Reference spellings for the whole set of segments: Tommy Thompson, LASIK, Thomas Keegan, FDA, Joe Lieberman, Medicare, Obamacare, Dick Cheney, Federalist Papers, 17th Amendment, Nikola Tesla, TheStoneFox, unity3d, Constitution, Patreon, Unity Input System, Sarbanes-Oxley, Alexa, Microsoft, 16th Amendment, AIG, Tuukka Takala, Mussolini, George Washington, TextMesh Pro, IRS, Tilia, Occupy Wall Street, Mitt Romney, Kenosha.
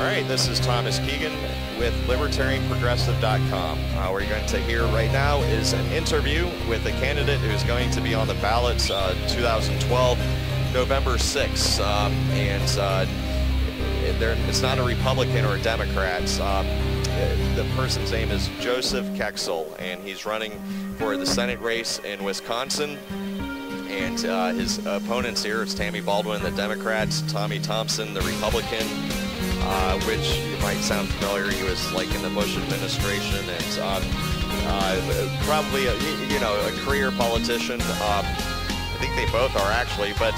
All right, this is Thomas Keegan with LibertarianProgressive.com. We're going to hear right now is an interview with a candidate who's going to be on the ballots 2012, November 6th. It's not a Republican or a Democrat. The person's name is Joseph Kexel, and he's running for the Senate race in Wisconsin. And his opponents here is Tammy Baldwin, the Democrats, Tommy Thompson, the Republican, which might sound familiar. He was like in the Bush administration, and probably a career politician. I think they both are actually. But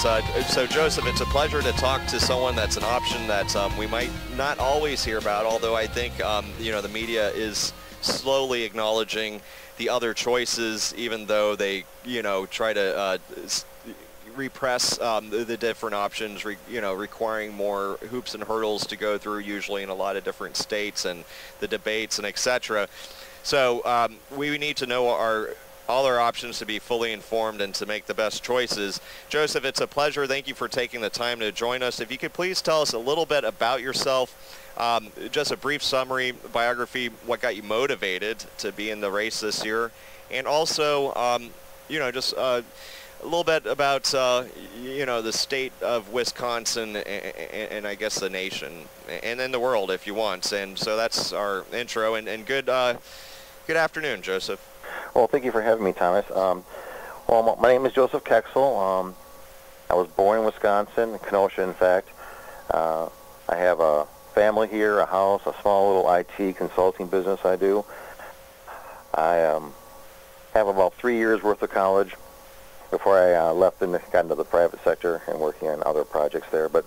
so Joseph, it's a pleasure to talk to someone that's an option that we might not always hear about. Although I think the media is slowly acknowledging the other choices, even though they, try to repress the different options, requiring more hoops and hurdles to go through, usually in a lot of different states, and the debates and etc. So we need to know all our options to be fully informed and to make the best choices. Joseph, it's a pleasure. Thank you for taking the time to join us. If you could please tell us a little bit about yourself. Just a brief summary, biography, what got you motivated to be in the race this year, and also, just a little bit about, the state of Wisconsin and I guess the nation, and then the world if you want. And so that's our intro, and good afternoon, Joseph. Well, thank you for having me, Thomas. Well, my name is Joseph Kexel. I was born in Wisconsin, Kenosha, in fact. I have a family here, a house, a small little IT consulting business I do. I have about 3 years worth of college before I left and got into the private sector and working on other projects there. But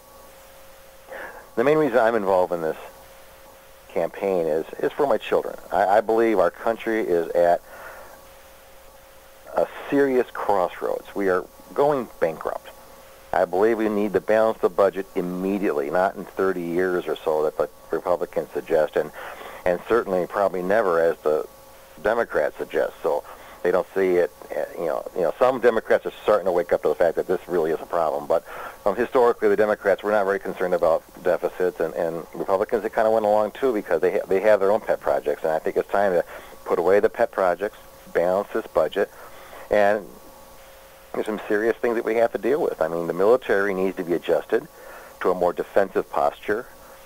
the main reason I'm involved in this campaign is for my children. I believe our country is at a serious crossroads. We are going bankrupt. I believe we need to balance the budget immediately, not in 30 years or so that the Republicans suggest, and certainly probably never as the Democrats suggest. So they don't see it. Some Democrats are starting to wake up to the fact that this really is a problem. But historically, the Democrats were not very concerned about deficits, and Republicans, they kind of went along too because they have their own pet projects. And I think it's time to put away the pet projects, balance this budget, and there's some serious things that we have to deal with. I mean, the military needs to be adjusted to a more defensive posture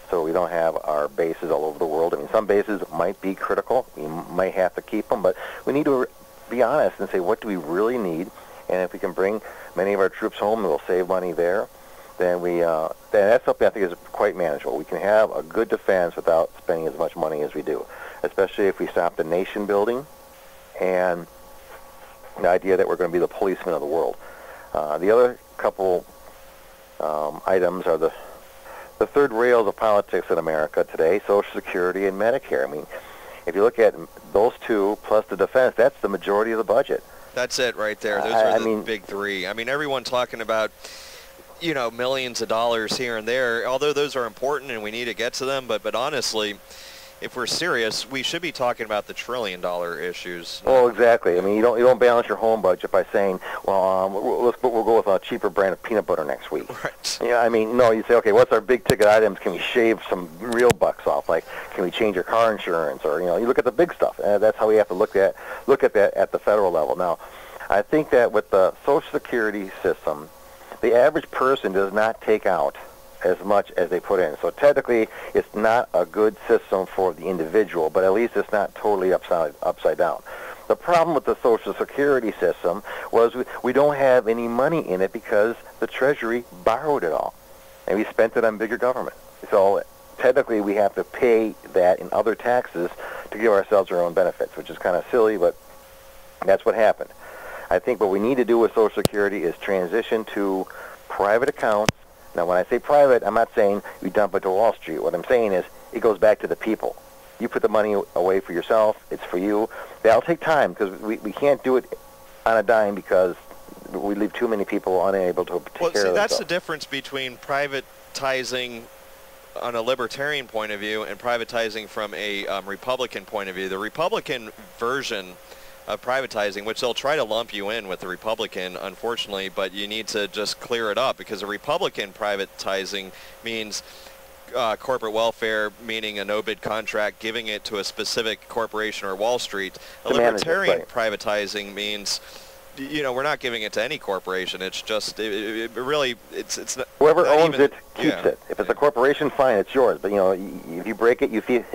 so we don't have our bases all over the world. I mean, some bases might be critical. We might have to keep them, but we need to be honest and say, what do we really need? And if we can bring many of our troops home, we'll save money there. Then that's something I think is quite manageable. We can have a good defense without spending as much money as we do, especially if we stop the nation building and the idea that we're going to be the policemen of the world. The other couple items are the third rails of politics in America today, Social Security and Medicare. I mean, if you look at those two plus the defense, that's the majority of the budget. That's it right there. Those are the big three. I mean, everyone talking about, millions of dollars here and there, although those are important and we need to get to them, but honestly, if we're serious, we should be talking about the trillion-dollar issues. Oh, exactly. I mean, you don't balance your home budget by saying, well, we'll go with a cheaper brand of peanut butter next week. Right. Yeah, I mean, no, you say, okay, what's our big-ticket items? Can we shave some real bucks off? Like, can we change your car insurance? Or you look at the big stuff. That's how we have to look at that at the federal level. Now, I think that with the Social Security system, the average person does not take out as much as they put in. So technically, it's not a good system for the individual, but at least it's not totally upside down. The problem with the Social Security system was we don't have any money in it because the Treasury borrowed it all, and we spent it on bigger government. So technically, we have to pay that in other taxes to give ourselves our own benefits, which is kind of silly, but that's what happened. I think what we need to do with Social Security is transition to private accounts. Now, when I say private, I'm not saying you dump it to Wall Street. What I'm saying is it goes back to the people. You put the money away for yourself. It's for you. That'll take time because we can't do it on a dime because we leave too many people unable to take care of themselves. That's the difference between privatizing on a libertarian point of view and privatizing from a Republican point of view. The Republican version of privatizing, which they'll try to lump you in with the Republican, unfortunately, but you need to just clear it up because the Republican privatizing means corporate welfare, meaning a no-bid contract, giving it to a specific corporation or Wall Street. A libertarian privatizing means, you know, we're not giving it to any corporation. It's just, it's not, whoever owns it keeps it. If it's a corporation, fine, it's yours. But, you know, if you break it, you get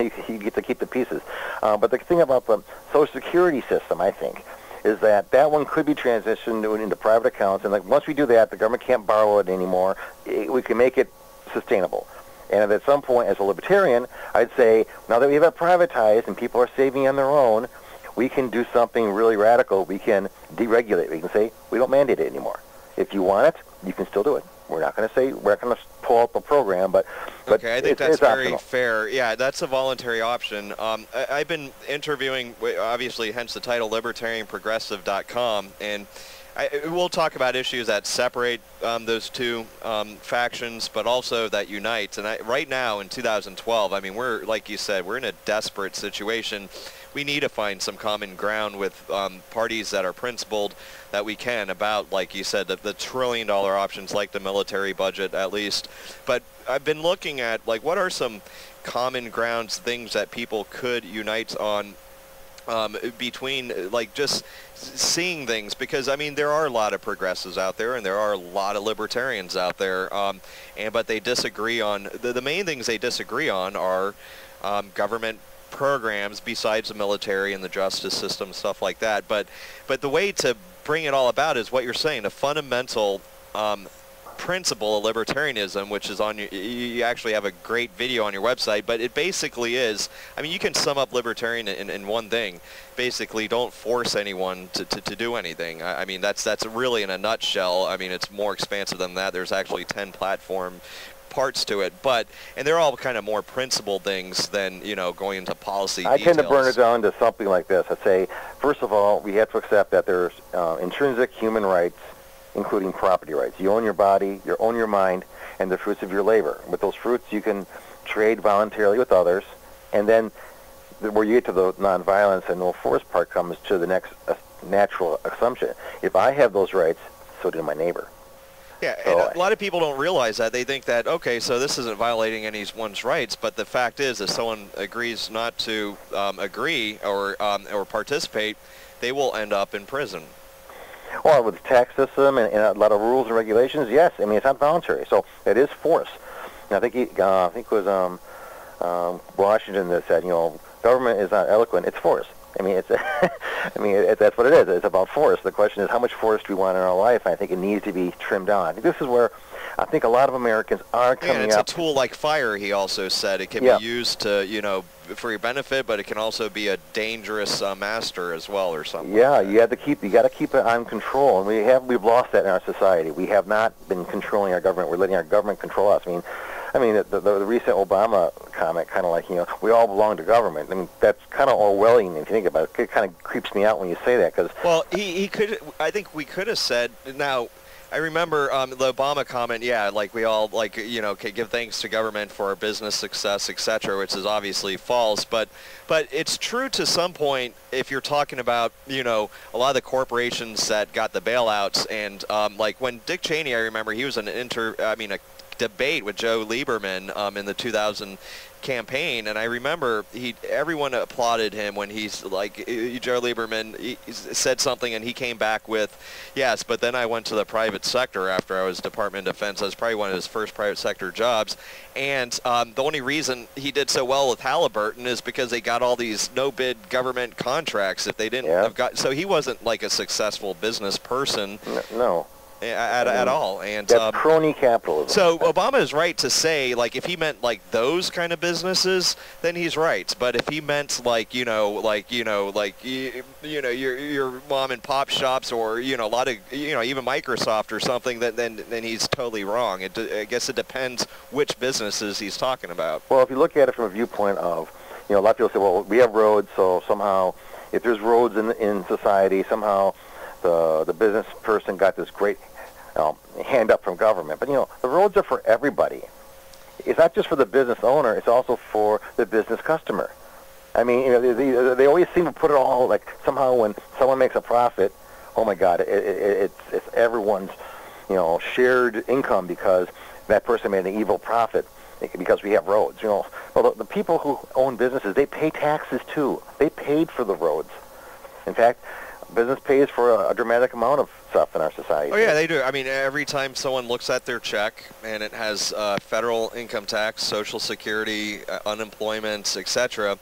to keep the pieces. But the thing about the Social Security system, I think, is that that one could be transitioned into private accounts. And like, once we do that, the government can't borrow it anymore. We can make it sustainable. And at some point, as a libertarian, I'd say, now that we have it privatized and people are saving on their own, we can do something really radical. We can deregulate. We can say, we don't mandate it anymore. If you want it, you can still do it. We're not going to say, we're not going to pull up a program, but okay, I think that's very fair. Yeah, that's a voluntary option. I've been interviewing, obviously, hence the title, LibertarianProgressive.com, and we'll talk about issues that separate those two factions, but also that unites. And right now in 2012, I mean, we're, like you said, we're in a desperate situation. We need to find some common ground with parties that are principled that we can about, like you said, the trillion-dollar options, like the military budget at least. But I've been looking at, like, what are some common grounds, things that people could unite on between, like, just seeing things, because I mean there are a lot of progressives out there and there are a lot of libertarians out there, but they disagree on, the main things they disagree on are government programs besides the military and the justice system, stuff like that. But the way to bring it all about is what you're saying, a fundamental principle of libertarianism, which is on your, you actually have a great video on your website, but it basically is, I mean, you can sum up libertarian in one thing, basically don't force anyone to do anything. I mean, that's really in a nutshell. I mean, it's more expansive than that. There's actually 10 platform parts to it, but, and they're all kind of more principled things than, you know, going into policy details. I tend to burn it down to something like this. I say, first of all, we have to accept that there's intrinsic human rights, including property rights. You own your body, you own your mind, and the fruits of your labor. With those fruits, you can trade voluntarily with others, and then where you get to the nonviolence and no force part comes to the next natural assumption. If I have those rights, so do my neighbor. Yeah, and a lot of people don't realize that. They think that, okay, so this isn't violating anyone's rights, but the fact is, if someone agrees not to agree or participate, they will end up in prison. Well, with the tax system and a lot of rules and regulations, yes. I mean, it's not voluntary, so it is force. And I think I think it was Washington that said, you know, government is not eloquent; it's force. I mean, it's that's what it is. It's about force. The question is, how much force do we want in our life? And I think it needs to be trimmed down. This is where I think a lot of Americans are coming up. Yeah, it's a tool like fire. He also said it can be used to, you know, for your benefit, but it can also be a dangerous master as well, or something. Yeah, like you have to keep. You got to keep it on control, and we've lost that in our society. We have not been controlling our government. We're letting our government control us. I mean, the recent Obama comment, kind of like, you know, we all belong to government. I mean, that's kind of Orwellian if you think about it. It kind of creeps me out when you say that, because well, he could. I think we could have said now. I remember the Obama comment, yeah, like we all, like, you know, can give thanks to government for our business success, etc., which is obviously false, but it's true to some point if you're talking about, you know, a lot of the corporations that got the bailouts, and like when Dick Cheney, I remember he was a debate with Joe Lieberman in the 2000 campaign, and I remember everyone applauded him when he's like, Joe Lieberman he said something, and he came back with, yes, but then I went to the private sector after I was Department of Defense. I was probably one of his first private sector jobs, and the only reason he did so well with Halliburton is because they got all these no-bid government contracts. If they didn't have got, so he wasn't like a successful business person. No. At all, and that's crony capitalism. So Obama is right to say, like, if he meant like those kind of businesses, then he's right. But if he meant like your mom and pop shops, or, you know, a lot of, you know, even Microsoft or something, then he's totally wrong. I guess it depends which businesses he's talking about. Well, if you look at it from a viewpoint of, you know, a lot of people say, well, we have roads, so somehow if there's roads in society, somehow the business person got this great hand up from government. But, you know, the roads are for everybody. It's not just for the business owner. It's also for the business customer. I mean, you know, they always seem to put it all, like, somehow when someone makes a profit, oh, my God, it's everyone's, you know, shared income because that person made an evil profit. because we have roads. You know, well, the people who own businesses, they pay taxes too. They paid for the roads. In fact, business pays for a dramatic amount of stuff in our society. Oh yeah, they do. I mean, every time someone looks at their check and it has federal income tax, Social Security, unemployment, etc.,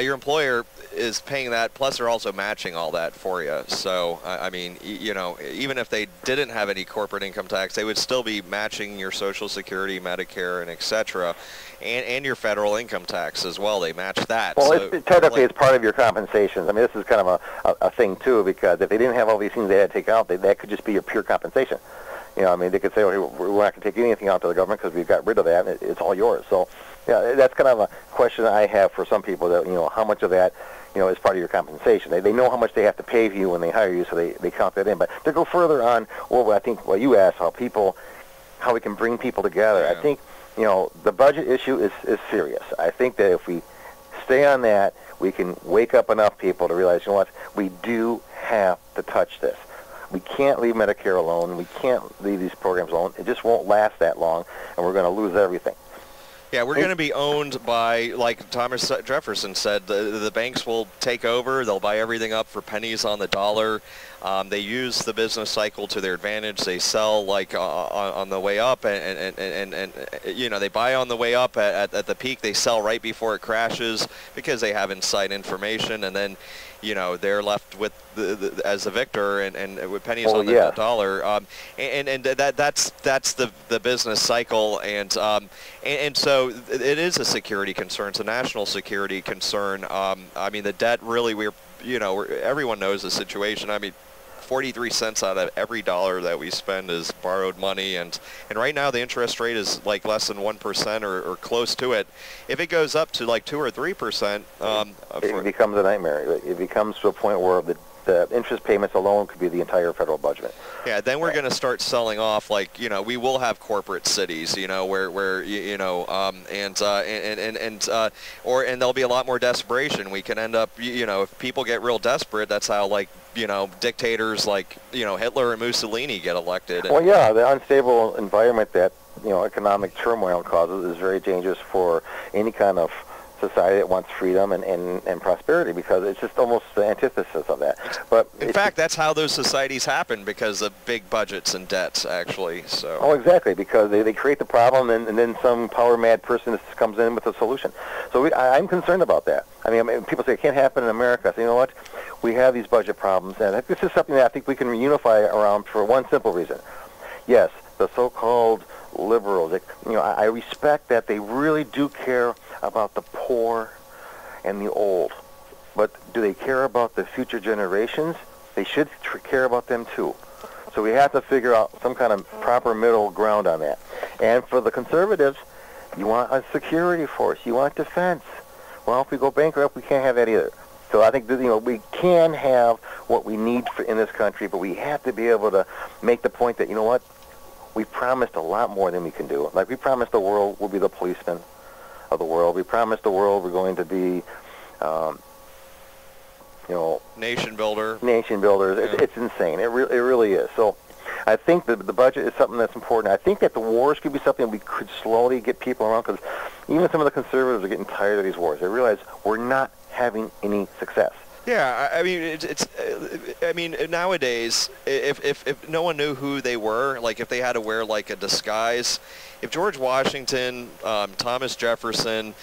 your employer is paying that, plus they're also matching all that for you. So, I mean, you know, even if they didn't have any corporate income tax, they would still be matching your Social Security, Medicare, and et cetera, and your federal income tax as well. They match that. Well, so it's technically, it's part of your compensation. I mean, this is kind of a thing, too, because if they didn't have all these things they had to take out, that could just be your pure compensation. You know, I mean, they could say, well, we're not going to take anything out to the government because we've got rid of that, and it's all yours. So, yeah, that's kind of a question I have for some people, that, you know, how much of that, you know, is part of your compensation. They know how much they have to pay for you when they hire you, so they count that in. But to go further on, well, I think what you asked, how we can bring people together. Yeah. I think, you know, the budget issue is serious. I think that if we stay on that, we can wake up enough people to realize, you know what, we do have to touch this. We can't leave Medicare alone. We can't leave these programs alone. It just won't last that long, and we're going to lose everything. Yeah, we're going to be owned by, like Thomas Jefferson said, the banks will take over. They'll buy everything up for pennies on the dollar. They use the business cycle to their advantage. They sell, like, on the way up, and you know, they buy on the way up at the peak. They sell right before it crashes because they have inside information, and then, you know, they're left with as the victor and with pennies on the dollar, and that's the business cycle, and so it is a security concern. It's a national security concern. I mean, the debt really, everyone knows the situation. I mean, 43 cents out of every dollar that we spend is borrowed money, and right now the interest rate is like less than 1% or close to it. If it goes up to like 2 or 3%, it becomes a nightmare. It becomes to a point where the interest payments alone could be the entire federal budget. Yeah, then we're going to start selling off. Like, you know, we will have corporate cities, you know, where you know, and there'll be a lot more desperation. We can end up, you know, if people get real desperate, that's how, like, you know, dictators like, you know, Hitler and Mussolini get elected. Well, yeah, the unstable environment that, you know, economic turmoil causes is very dangerous for any kind of society that wants freedom and prosperity, because it's just almost the antithesis of that. But in fact, that's how those societies happen, because of big budgets and debts, actually. So. Oh, exactly, because they create the problem, and then some power-mad person comes in with a solution. So I'm concerned about that. I mean, people say it can't happen in America. So, you know what? We have these budget problems, and this is something that I think we can unify around for one simple reason. Yes, the so-called liberals, you know, I respect that they really do care about the poor and the old, but do they care about the future generations? They should care about them too. So we have to figure out some kind of proper middle ground on that. And for the conservatives, you want a security force, you want defense. Well, if we go bankrupt, we can't have that either. So I think that, you know, we can have what we need in this country, but we have to be able to make the point that, you know what, we promised a lot more than we can do. Like, we promised the world we'll be the policeman of the world. We promised the world we're going to be, you know, nation builder. Nation builders. Yeah. It's insane. It really is. So I think that the budget is something that's important. I think that the wars could be something we could slowly get people around, because even some of the conservatives are getting tired of these wars. They realize we're not having any success. Yeah, I mean, nowadays, if no one knew who they were, like, if they had to wear, like, a disguise, if George Washington, Thomas Jefferson,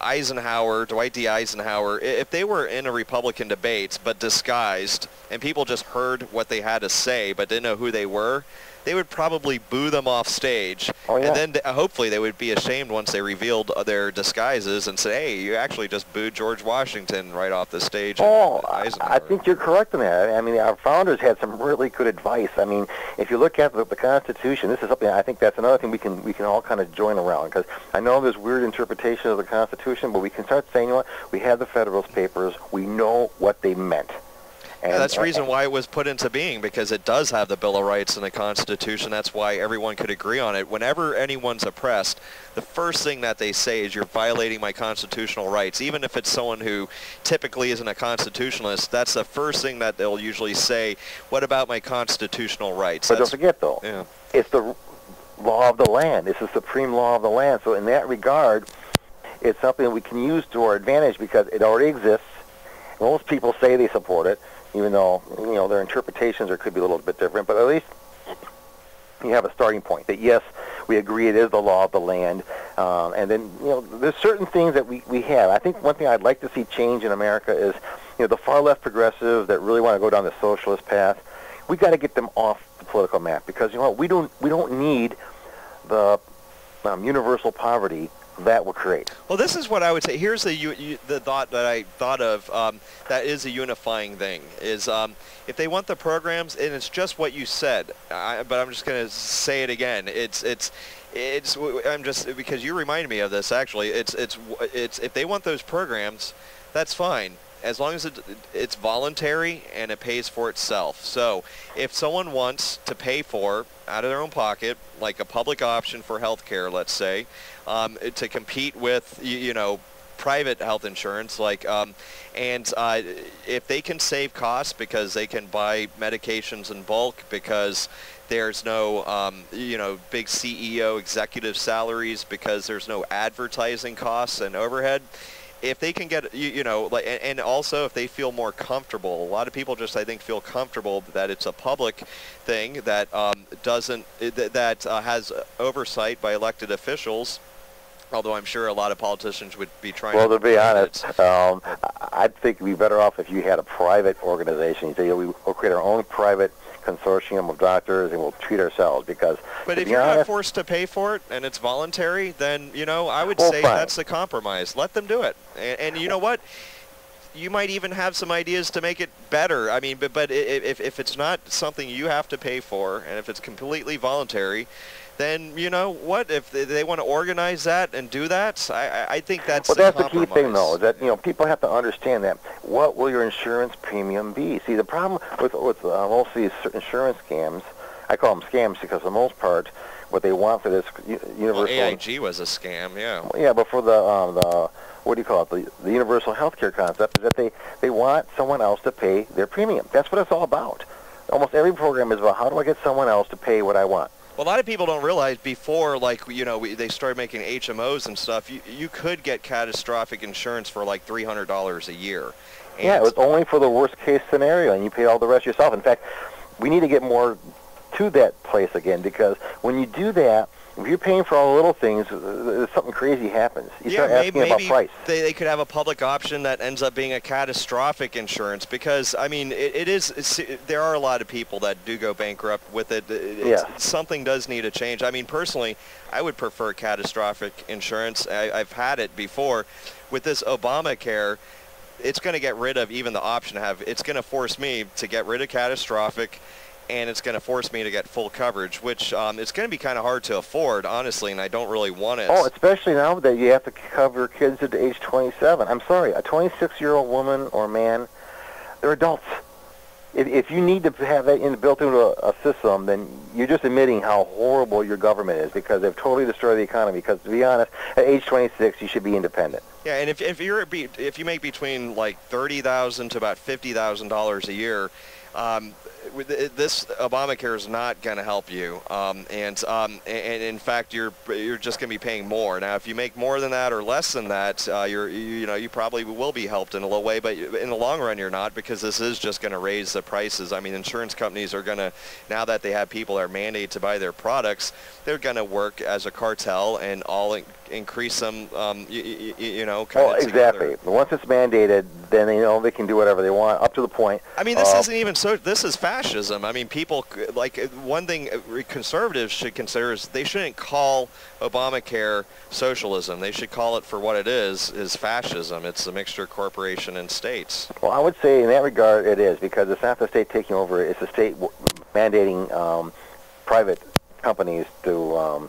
Eisenhower, Dwight D. Eisenhower, if they were in a Republican debate but disguised, and people just heard what they had to say but didn't know who they were, they would probably boo them off stage. Oh, yeah. And then hopefully they would be ashamed once they revealed their disguises and say, hey, you actually just booed George Washington right off the stage. Oh, I think you're correct in that. I mean, our founders had some really good advice. I mean, if you look at the Constitution, this is something, I think that's another thing we can all kind of join around, because I know there's weird interpretation of the Constitution, but we can start saying, you know what, we have the Federalist Papers, we know what they meant. And that's the reason why it was put into being, because it does have the Bill of Rights and the Constitution. That's why everyone could agree on it. Whenever anyone's oppressed, the first thing that they say is, you're violating my constitutional rights. Even if it's someone who typically isn't a constitutionalist, that's the first thing that they'll usually say, what about my constitutional rights? But don't forget, though, yeah, it's the law of the land. It's the supreme law of the land. So in that regard, it's something that we can use to our advantage because it already exists. Most people say they support it, even though, you know, their interpretations are, could be a little bit different, but at least you have a starting point that, yes, we agree it is the law of the land. And then, you know, there's certain things that we have. I think one thing I'd like to see change in America is, you know, the far-left progressives that really want to go down the socialist path, we got to get them off the political map because, you know, we don't need the universal poverty that will create. Well, this is what I would say. Here's the thought that I thought of that is a unifying thing is if they want the programs, and it's just what you said, but I'm just going to say it again. It's I'm just, because you reminded me of this actually. It's if they want those programs, that's fine. As long as it's voluntary and it pays for itself. So if someone wants to pay for, out of their own pocket, like a public option for health care, let's say, to compete with, you know, private health insurance, like, if they can save costs because they can buy medications in bulk because there's no, you know, big CEO executive salaries because there's no advertising costs and overhead, if they can get, you know, like, and also if they feel more comfortable, a lot of people just, I think, feel comfortable that it's a public thing that has oversight by elected officials, although I'm sure a lot of politicians would be trying to... Well, to be honest, I'd think we'd be better off if you had a private organization. You say, we'll create our own private consortium of doctors and we'll treat ourselves because... But if you're not forced to pay for it and it's voluntary, then, you know, I would say that's the compromise. Let them do it. And you know what? You might even have some ideas to make it better. I mean, but if it's not something you have to pay for and if it's completely voluntary, then, you know what, if they want to organize that and do that, I think that's the compromise. Well, that's the key thing, though, that, you know, people have to understand that. What will your insurance premium be? See, the problem with most of these insurance scams, I call them scams because for the most part, what they want for this universal... Well, AIG was a scam, yeah. Yeah, but for the what do you call it, the universal health care concept is that they want someone else to pay their premium. That's what it's all about. Almost every program is about how do I get someone else to pay what I want. Well, a lot of people don't realize before, like, you know, they started making HMOs and stuff, you could get catastrophic insurance for like $300 a year. And yeah, it was only for the worst case scenario, and you paid all the rest yourself. In fact, we need to get more to that place again, because when you do that, if you're paying for all the little things, something crazy happens. You start asking about price. They could have a public option that ends up being a catastrophic insurance because, I mean, there are a lot of people that do go bankrupt with it. Something does need a change. I mean, personally, I would prefer catastrophic insurance. I've had it before. With this Obamacare, it's going to get rid of even the option to have. It's going to force me to get rid of catastrophic, and it's going to force me to get full coverage, which it's going to be kind of hard to afford, honestly, and I don't really want it. Oh, especially now that you have to cover kids at age 27. I'm sorry, a 26-year-old woman or man, they're adults. If you need to have that built into a system, then you're just admitting how horrible your government is because they've totally destroyed the economy. Because to be honest, at age 26, you should be independent. Yeah, and if you make between like $30,000 to about $50,000 a year, this Obamacare is not going to help you, and in fact, you're just going to be paying more. Now, if you make more than that or less than that, you probably will be helped in a little way, but in the long run, you're not, because this is just going to raise the prices. I mean, insurance companies are going to, now that they have people that are mandated to buy their products, they're going to work as a cartel and all increase them. Exactly. Once it's mandated, then they can do whatever they want up to the point. I mean, this isn't even so. This is fascism. I mean, people, like, one thing conservatives should consider is they shouldn't call Obamacare socialism. They should call it for what it is fascism. It's a mixture of corporation and states. Well, I would say in that regard it is, because it's not the state taking over. It's the state mandating private companies to,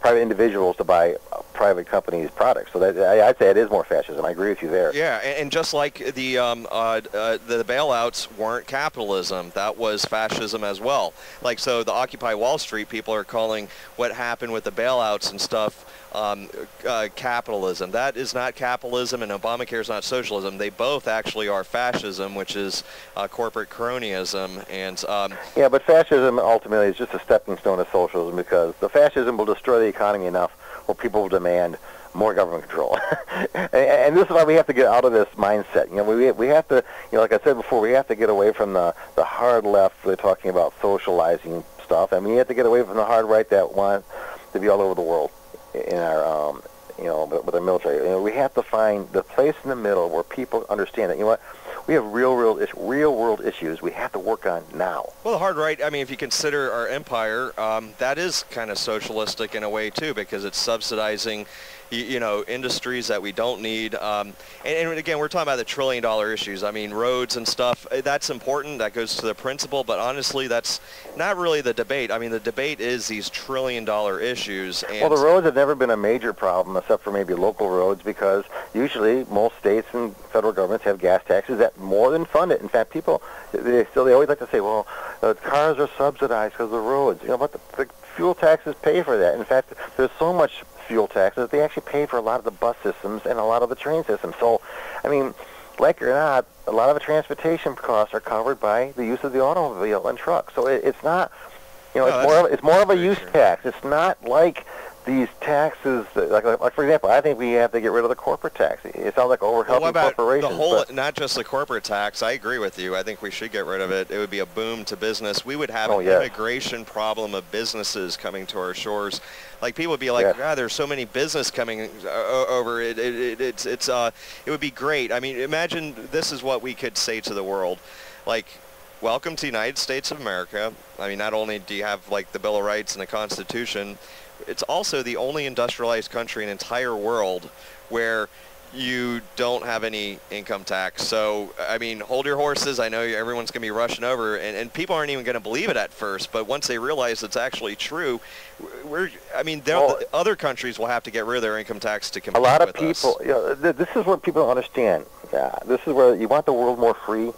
private individuals to buy private companies' products. So that, I'd say it is more fascism. I agree with you there. Yeah, and just like the bailouts weren't capitalism, that was fascism as well. Like, so the Occupy Wall Street people are calling what happened with the bailouts and stuff capitalism. That is not capitalism, and Obamacare is not socialism. They both actually are fascism, which is corporate cronyism. And yeah, but fascism ultimately is just a stepping stone to socialism, because the fascism will destroy the economy enough where people will demand more government control. and this is why we have to get out of this mindset. You know, we have to, you know, like I said before, we have to get away from the hard left really talking about socializing stuff, and we have to get away from the hard right that want to be all over the world in our, you know, with our military. You know, we have to find the place in the middle where people understand that, you know what, we have real world issues we have to work on now. Well, the hard right, I mean, if you consider our empire, that is kind of socialistic in a way, too, because it's subsidizing, you know, industries that we don't need. And again, we're talking about the trillion-dollar issues. I mean, roads and stuff, that's important. That goes to the principle. But honestly, that's not really the debate. I mean, the debate is these trillion-dollar issues. And well, the roads have never been a major problem, except for maybe local roads, because usually most states and federal governments have gas taxes that more than fund it. In fact, people, they always like to say, well, cars are subsidized because of the roads. You know, but the fuel taxes pay for that. In fact, there's so much fuel taxes, they actually pay for a lot of the bus systems and a lot of the train systems. So, I mean, like or not, a lot of the transportation costs are covered by the use of the automobile and truck. So it's not, you know, it's more of a use tax. It's not like these taxes, like for example, I think we have to get rid of the corporate tax. It sounds like overhelping corporations. The whole, not just the corporate tax. I agree with you. I think we should get rid of it. It would be a boom to business. We would have an immigration problem of businesses coming to our shores. Like, people would be like, God, there's so many business coming over. It would be great. I mean, imagine this is what we could say to the world, like, welcome to the United States of America. I mean, not only do you have like the Bill of Rights and the Constitution, it's also the only industrialized country in the entire world where you don't have any income tax. So, I mean, hold your horses. I know everyone's going to be rushing over, and people aren't even going to believe it at first. But once they realize it's actually true, the other countries will have to get rid of their income tax to compete with us. A lot of people, you know, this is where people don't understand. This is where you want the world more free,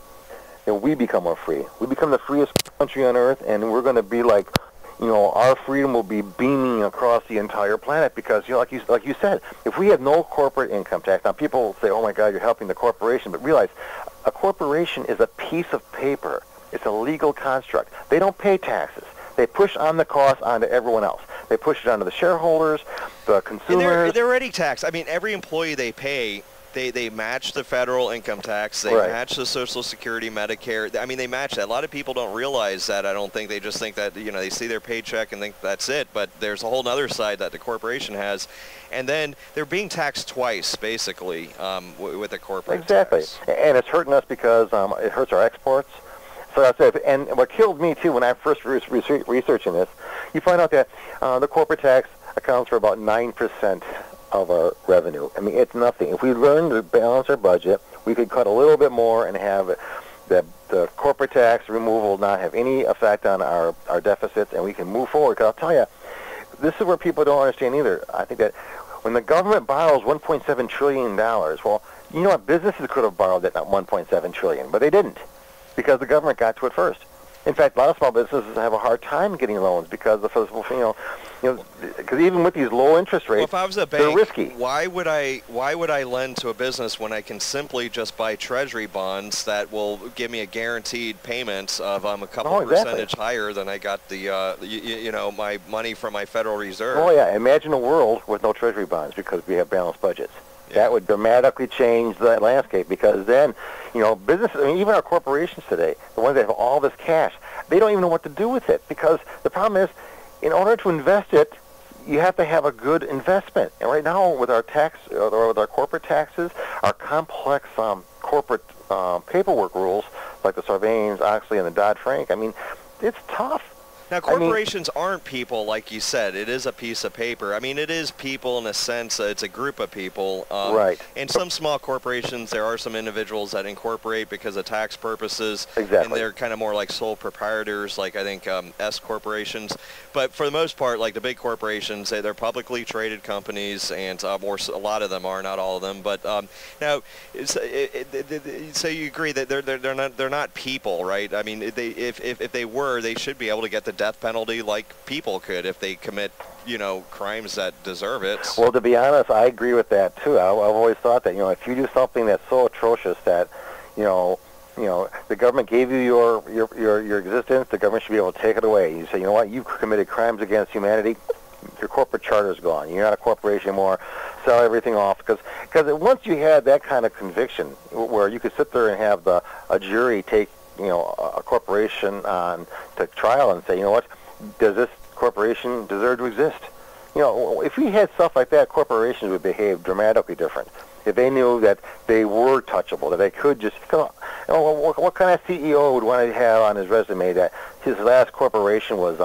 and we become more free. We become the freest country on earth, and we're going to be like, you know, our freedom will be beaming across the entire planet because, you know, like you said, if we have no corporate income tax, now people will say, oh my God, you're helping the corporation, but realize a corporation is a piece of paper. It's a legal construct. They don't pay taxes. They push on the cost onto everyone else. They push it onto the shareholders, the consumers. And they're already taxed. I mean, every employee they pay, They match the federal income tax. They match the Social Security, Medicare. I mean, they match that. A lot of people don't realize that, I don't think. They just think that, you know, they see their paycheck and think that's it. But there's a whole other side that the corporation has. And then they're being taxed twice, basically, with a corporate tax. And it's hurting us because it hurts our exports. So that's it. And what killed me, too, when I first was researching this, you find out that the corporate tax accounts for about 9% of our revenue. I mean, it's nothing. If we learn to balance our budget, we could cut a little bit more and have the corporate tax removal not have any effect on our deficits, and we can move forward. Because I'll tell you, this is where people don't understand either. I think that when the government borrows $1.7 trillion, well, you know what? Businesses could have borrowed that $1.7 trillion, but they didn't because the government got to it first. In fact, a lot of small businesses have a hard time getting loans because the first, because even with these low interest rates, well, if I was a bank, they're risky. Why would I lend to a business when I can simply just buy treasury bonds that will give me a guaranteed payment of a couple percentage higher than I got the my money from my Federal Reserve? Oh yeah, imagine a world with no treasury bonds because we have balanced budgets. Yeah. That would dramatically change the landscape because then, you know, businesses, I mean, even our corporations today, the ones that have all this cash, they don't even know what to do with it because the problem is, in order to invest it, you have to have a good investment. And right now, with our tax, or with our corporate taxes, our complex corporate paperwork rules, like the Sarbanes-Oxley and the Dodd-Frank, I mean, it's tough. Now, corporations aren't people, like you said. It is a piece of paper. I mean, it is people in a sense. It's a group of people. Right. And some small corporations, there are some individuals that incorporate because of tax purposes. Exactly. And they're kind of more like sole proprietors, like I think S corporations. But for the most part, like the big corporations, they're publicly traded companies, and a lot of them are, not all of them. But now, so you agree that they're not people, right? I mean, if they were, they should be able to get the death penalty like people could if they commit, you know, crimes that deserve it. Well, to be honest, I agree with that too. I've always thought that, you know, if you do something that's so atrocious that, you know, the government gave you your existence, the government should be able to take it away. You say, you know what, you've committed crimes against humanity. Your corporate charter's gone. You're not a corporation anymore. Sell everything off, because once you had that kind of conviction, where you could sit there and have a jury take, you know, a corporation on to trial and say, you know what, does this corporation deserve to exist? You know, if we had stuff like that, corporations would behave dramatically different. If they knew that they were touchable, that they could just, come on, what kind of CEO would want to have on his resume that his last corporation was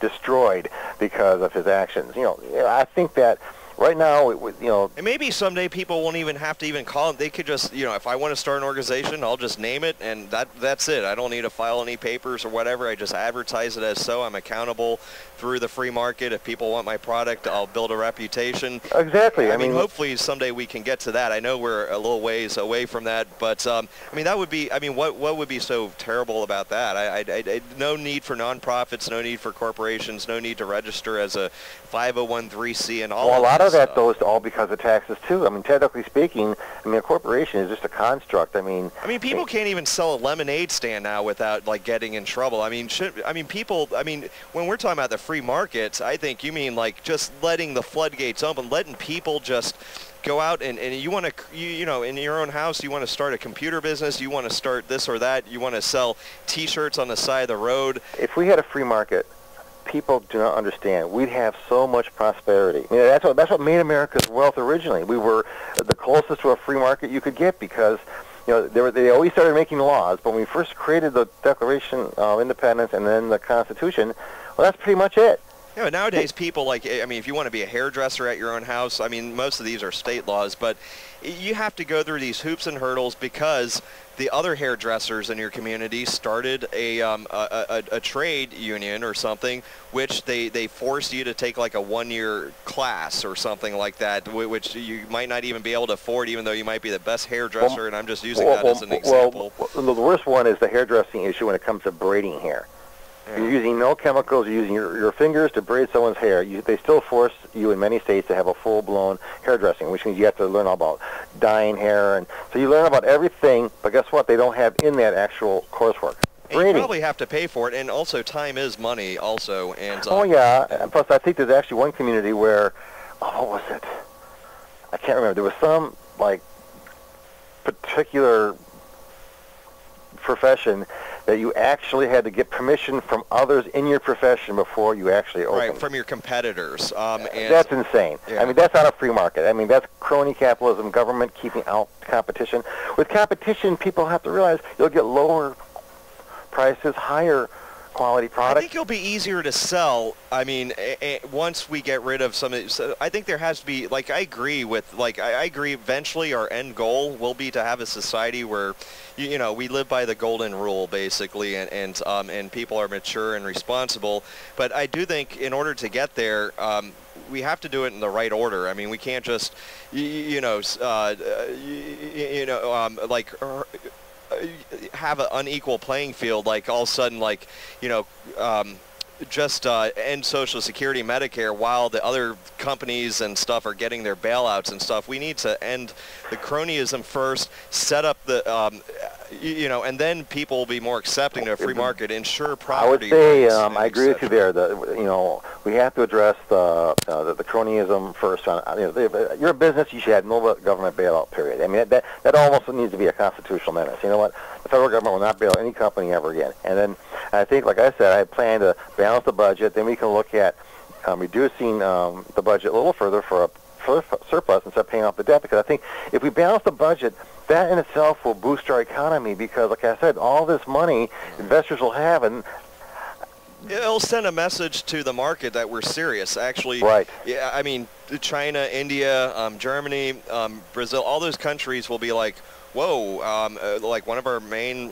destroyed because of his actions? You know, I think that right now, you know, and maybe someday people won't even have to even call them. They could just, you know, if I want to start an organization, I'll just name it, and that's it. I don't need to file any papers or whatever. I just advertise it as so. I'm accountable through the free market. If people want my product, I'll build a reputation. Exactly. I mean, hopefully someday we can get to that. I know we're a little ways away from that, but I mean, that would be, I mean, what would be so terrible about that? No need for nonprofits, no need for corporations, no need to register as a 501(c)(3) and all. Well, a lot of that though is all because of taxes too. I mean, technically speaking, I mean, a corporation is just a construct. I mean, people can't even sell a lemonade stand now without like getting in trouble. I mean, people. I mean, when we're talking about the free markets, I think you mean like just letting the floodgates open, letting people just go out and you want to, you know, in your own house, you want to start a computer business, you want to start this or that, you want to sell T-shirts on the side of the road. If we had a free market, people do not understand, we'd have so much prosperity. I mean, that's what made America's wealth originally. We were the closest to a free market you could get because, you know, they always started making laws, but when we first created the Declaration of Independence and then the Constitution, well, that's pretty much it. Yeah, but nowadays people like, I mean, if you want to be a hairdresser at your own house, I mean, most of these are state laws, but you have to go through these hoops and hurdles because the other hairdressers in your community started a trade union or something, which they force you to take like a one-year class or something like that, which you might not even be able to afford, even though you might be the best hairdresser. Well, and I'm just using that as an example. Well, the worst one is the hairdressing issue when it comes to braiding hair. Yeah. You're using no chemicals. You're using your fingers to braid someone's hair. They still force you in many states to have a full-blown hairdressing, which means you have to learn all about dyeing hair. And so you learn about everything, but guess what? They don't have in that actual coursework. You probably have to pay for it, and also time is money also. And oh, yeah. And plus, I think there's actually one community where, oh, what was it? I can't remember. There was some, like, particular profession that you actually had to get permission from others in your profession before you actually opened. Right, from your competitors. And that's insane. Yeah. I mean, that's not a free market. I mean, that's crony capitalism, government keeping out competition. With competition, people have to realize you'll get lower prices, higher quality product. I think it'll be easier to sell. I mean, once we get rid of some, so I think there has to be, like, I agree with, like, I agree eventually our end goal will be to have a society where, you know, we live by the golden rule basically, and people are mature and responsible. But I do think in order to get there, we have to do it in the right order. I mean, we can't just, like, have an unequal playing field, like all of a sudden, like, you know, end Social Security and Medicare while the other companies and stuff are getting their bailouts and stuff. We need to end the cronyism first, set up the, and then people will be more accepting to a free market, ensure property. I would say, I agree with you there, we have to address the cronyism first. You're a business, you should have no government bailout, period. I mean, that almost needs to be a constitutional menace. You know what? The federal government will not bail any company ever again. And then I think, like I said, I plan to balance the budget. Then we can look at reducing the budget a little further for a surplus instead of paying off the debt, because I think if we balance the budget, that in itself will boost our economy, because, like I said, all this money investors will have, and It'll send a message to the market that we're serious, actually. Right. Yeah, I mean, China, India, Germany, Brazil, all those countries will be like, whoa, like one of our main,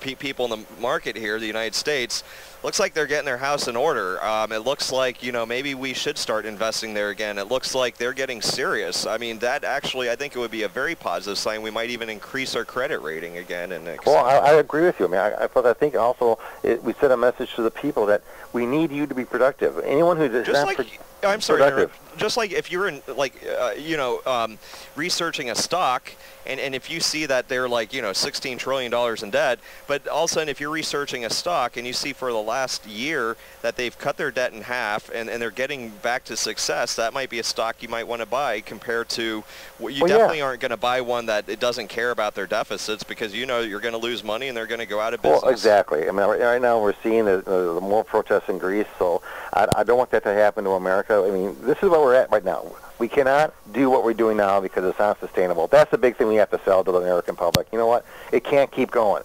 people in the market here, the United States, looks like they're getting their house in order. It looks like, maybe we should start investing there again. It looks like they're getting serious. I mean, that actually, I think it would be a very positive sign. We might even increase our credit rating again. And well, I agree with you. I mean, I think also we sent a message to the people that we need you to be productive. Anyone who does not... I'm sorry, just like if you're in, researching a stock, and if you see that they're like, $16 trillion in debt, but all of a sudden if you're researching a stock and you see for the last year that they've cut their debt in half and they're getting back to success, that might be a stock you might want to buy compared to, you definitely aren't going to buy one that it doesn't care about their deficits because you're going to lose money and they're going to go out of business. Well, exactly. I mean, right now we're seeing the more protests in Greece, so I don't want that to happen to America. I mean, this is where we're at right now. We cannot do what we're doing now because it's not sustainable. That's the big thing we have to sell to the American public. You know what? It can't keep going.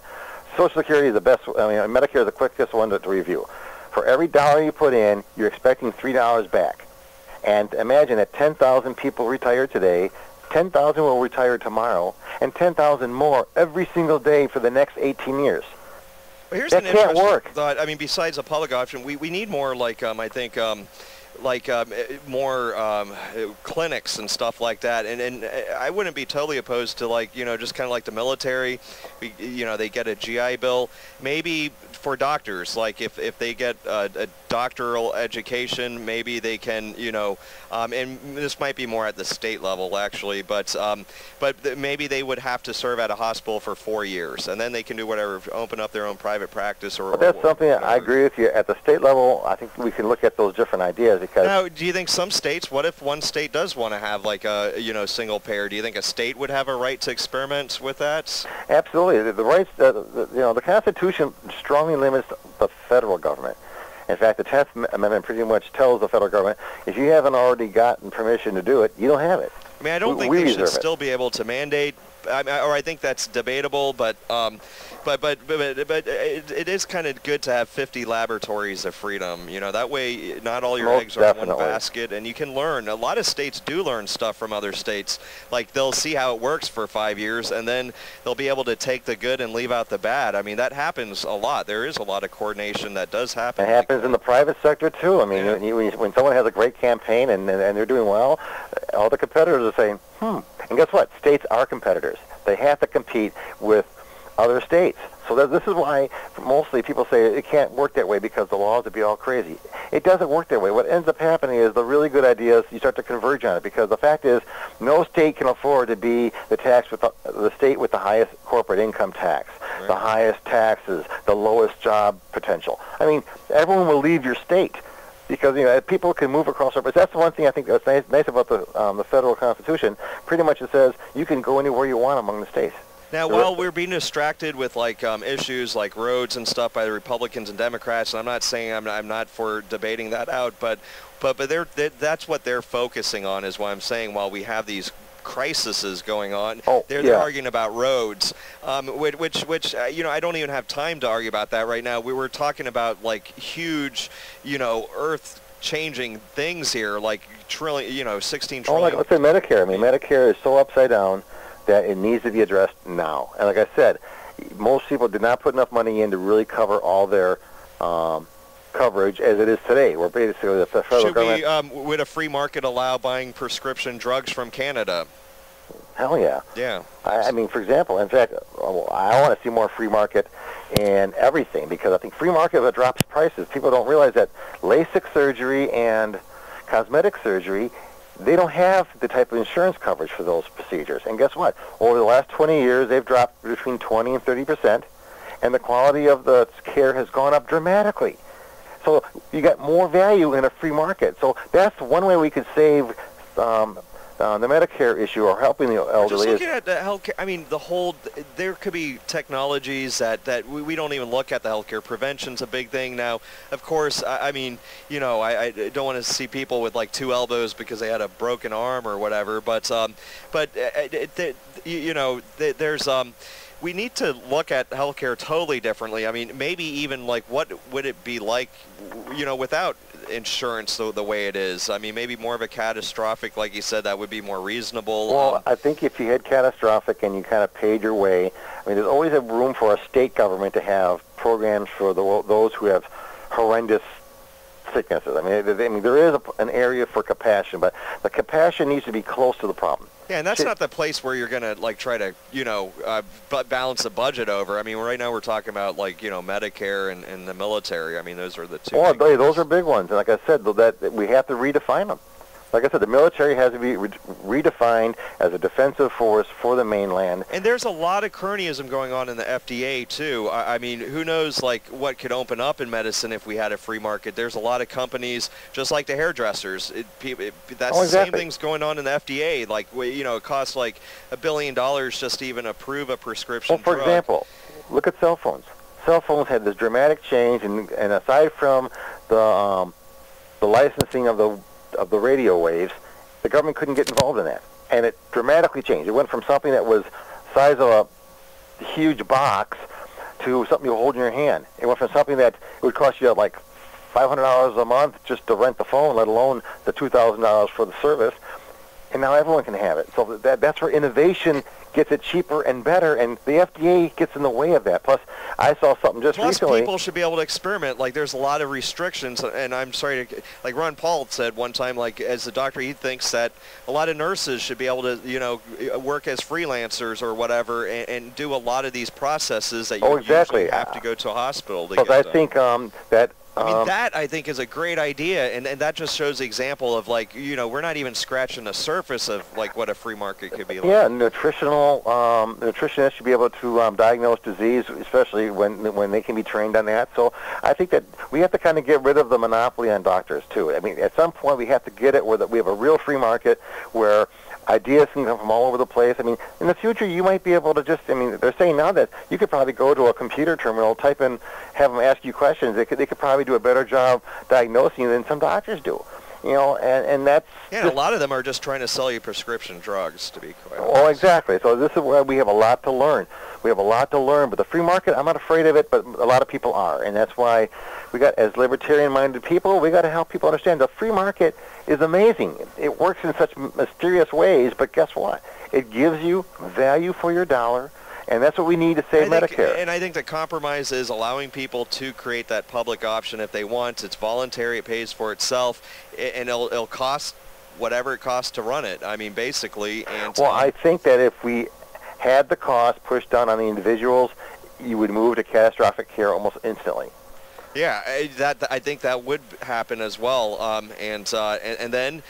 Social Security is the best. I mean, Medicare is the quickest one to review. For every dollar you put in, you're expecting $3 back. And imagine that 10,000 people retire today, 10,000 will retire tomorrow, and 10,000 more every single day for the next 18 years. Well, here's that an can't work. Thought. I mean, besides a public option, we need more like, I think... more clinics and stuff like that, and I wouldn't be totally opposed to just kind of like the military, they get a GI Bill, maybe for doctors, like if they get a doctoral education, maybe they can and this might be more at the state level actually, but maybe they would have to serve at a hospital for 4 years, and then they can do whatever, open up their own private practice or. But that's something that I agree with you at the state level. I think we can look at those different ideas. Now, do you think some states, what if one state does want to have like a, single payer? Do you think a state would have a right to experiment with that? Absolutely. The rights, the Constitution strongly limits the federal government. In fact, the 10th Amendment pretty much tells the federal government, if you haven't already gotten permission to do it, you don't have it. I mean, I don't think they should still be able to mandate, or I think that's debatable, but it is kind of good to have 50 laboratories of freedom. That way not all your eggs are in one basket, and you can learn. A lot of states do learn stuff from other states. Like they'll see how it works for 5 years, and then they'll be able to take the good and leave out the bad. I mean, that happens a lot. There is a lot of coordination that does happen. It happens in the private sector too. I mean, when someone has a great campaign and they're doing well, all the competitors are saying, And guess what? States are competitors. They have to compete with other states. So this is why mostly people say it can't work that way because the laws would be all crazy. It doesn't work that way. What ends up happening is the really good ideas, you start to converge on it, because the fact is no state can afford to be the state with the highest corporate income tax, right, the highest taxes, the lowest job potential. I mean, everyone will leave your state. Because people can move across our borders. That's the one thing I think that's nice about the federal Constitution. Pretty much it says you can go anywhere you want among the states. Now, while we're being distracted with issues like roads and stuff by the Republicans and Democrats, and I'm not saying I'm not for debating that out, but that's what they're focusing on is why I'm saying while we have these crises going on, they're arguing about roads, which I don't even have time to argue about that right now. We were talking about huge, earth-changing things here, like trillion, 16 trillion. Let's say Medicare. I mean, Medicare is so upside down that it needs to be addressed now. And like I said, most people did not put enough money in to really cover all their coverage as it is today. We're basically the federal government. Would a free market allow buying prescription drugs from Canada? Hell yeah. Yeah. I mean, for example, in fact, I want to see more free market in everything, because I think free market drops prices. People don't realize that LASIK surgery and cosmetic surgery, they don't have the type of insurance coverage for those procedures. And guess what? Over the last 20 years, they've dropped between 20 and 30%, and the quality of the care has gone up dramatically. So you got more value in a free market. So that's one way we could save the Medicare issue or helping the elderly. Just looking at the healthcare, I mean, there could be technologies that we don't even look at. The healthcare prevention's a big thing now. Of course, I don't want to see people with two elbows because they had a broken arm or whatever. But there's we need to look at healthcare totally differently. I mean, maybe even like what would it be like, you know, without insurance the way it is? I mean, maybe more of a catastrophic, like you said, that would be more reasonable. Well, I think if you had catastrophic and you kind of paid your way, I mean, there's always a room for a state government to have programs for those who have horrendous sicknesses. I mean, there is an area for compassion, but the compassion needs to be close to the problem. Yeah, and that's not the place where you're going to, like, try to, you know, balance the budget over. I mean, right now we're talking about, like, you know, Medicare and the military. I mean, those are the two. Oh, those are big ones. And like I said, that we have to redefine them. Like I said, the military has to be redefined as a defensive force for the mainland. And there's a lot of cronyism going on in the FDA, too. I mean, who knows, like, what could open up in medicine if we had a free market. There's a lot of companies, just like the hairdressers. That's oh, exactly. The same thing's going on in the FDA. Like, you know, it costs, like, $1 billion just to even approve a prescription drug. Well, for example, look at cell phones. Cell phones had this dramatic change, and aside from the licensing of the radio waves, the government couldn't get involved in that, and it dramatically changed. It went from something that was the size of a huge box to something you hold in your hand. It went from something that it would cost you like $500 a month just to rent the phone, let alone the $2,000 for the service, and now everyone can have it. So that's where innovation gets it cheaper and better, and the FDA gets in the way of that. Plus, I saw something just recently. Plus, people should be able to experiment. Like, there's a lot of restrictions, and I'm sorry to, like Ron Paul said one time, like, as a doctor, he thinks that a lot of nurses should be able to, you know, work as freelancers or whatever and do a lot of these processes that you usually have to go to a hospital to get done. Because I think that... I mean, that, I think, is a great idea, and that just shows the example of, like, you know, we're not even scratching the surface of, like, what a free market could be like. Yeah, nutritionists should be able to diagnose disease, especially when they can be trained on that. So I think that we have to kind of get rid of the monopoly on doctors, too. I mean, at some point, we have to get it where we have a real free market where ideas can come from all over the place. I mean, in the future, you might be able to just, I mean, they're saying now that you could probably go to a computer terminal, type in, have them ask you questions. They could probably do a better job diagnosing you than some doctors do. You know, and that's... Yeah, and a lot of them are just trying to sell you prescription drugs, to be quite honest. Oh, exactly. So this is where we have a lot to learn. We have a lot to learn, but the free market, I'm not afraid of it, but a lot of people are, and that's why we got, as libertarian-minded people, we got to help people understand the free market is amazing. It works in such mysterious ways, but guess what? It gives you value for your dollar. And that's what we need to save Medicare. And I think the compromise is allowing people to create that public option if they want. It's voluntary. It pays for itself. And it'll cost whatever it costs to run it. I mean, basically. And well, I think that if we had the cost pushed down on the individuals, you would move to catastrophic care almost instantly. Yeah, I think that would happen as well, and then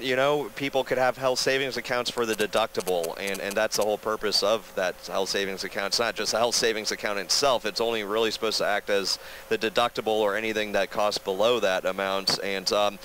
you know, people could have health savings accounts for the deductible, and that's the whole purpose of that health savings account. It's not just a health savings account itself; it's only really supposed to act as the deductible or anything that costs below that amount, and so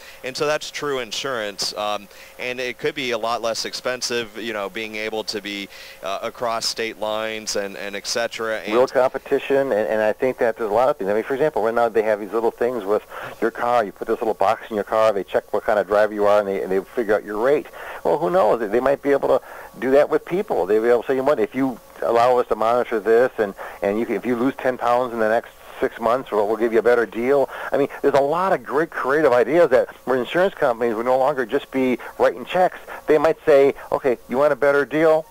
that's true insurance, and it could be a lot less expensive. You know, being able to be across state lines and etc. Real competition, and I think that there's a lot of things. I mean, for example. Right now they have these little things with your car. You put this little box in your car. They check what kind of driver you are, and they figure out your rate. Well, who knows? They might be able to do that with people. They'll be able to say, you know what, if you allow us to monitor this, and you can, if you lose 10 pounds in the next 6 months, we'll give you a better deal. I mean, there's a lot of great creative ideas that where insurance companies would no longer just be writing checks. They might say, okay, you want a better deal?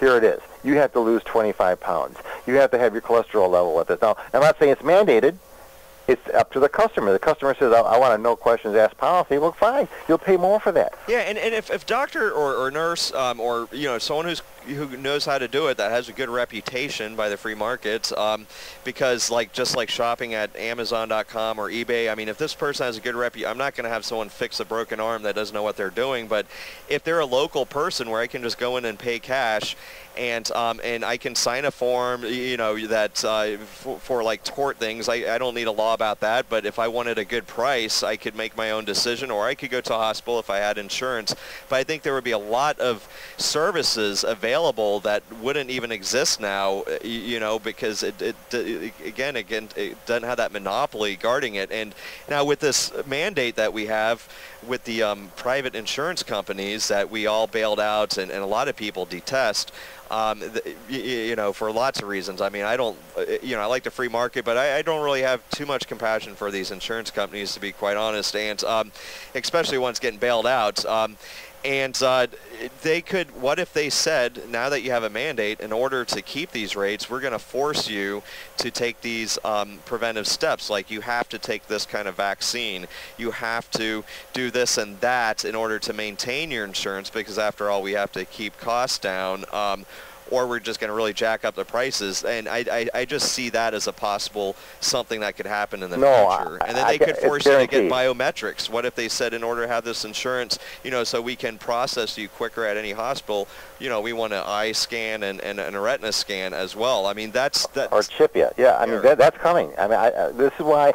Here it is. You have to lose 25 pounds. You have to have your cholesterol level at this. Now, I'm not saying it's mandated. It's up to the customer. The customer says, I want a no-questions-asked policy. Well, fine. You'll pay more for that. Yeah, and if doctor or nurse or, you know, someone who knows how to do it, that has a good reputation by the free markets, because, like, just like shopping at Amazon.com or eBay, I mean, if this person has a good reputation, I'm not going to have someone fix a broken arm that doesn't know what they're doing, but if they're a local person where I can just go in and pay cash, and I can sign a form, you know, that for like tort things. I don't need a law about that, but if I wanted a good price, I could make my own decision, or I could go to a hospital if I had insurance. But I think there would be a lot of services available that wouldn't even exist now, you know, because it doesn't have that monopoly guarding it. And now with this mandate that we have with the private insurance companies that we all bailed out and a lot of people detest, you know, for lots of reasons. I mean, I don't, you know, I like the free market, but I don't really have too much compassion for these insurance companies, to be quite honest, and especially ones getting bailed out. They could, what if they said, now that you have a mandate, in order to keep these rates, we're going to force you to take these preventive steps, like you have to take this kind of vaccine, you have to do this and that in order to maintain your insurance, because after all, we have to keep costs down, or we're just going to really jack up the prices. And I just see that as a possible something that could happen in the future. And then they could force you to get biometrics. What if they said, in order to have this insurance, you know, so we can process you quicker at any hospital, you know, we want an eye scan and a retina scan as well. I mean, that's or chip you. Yeah, I mean, that's coming. I mean, this is why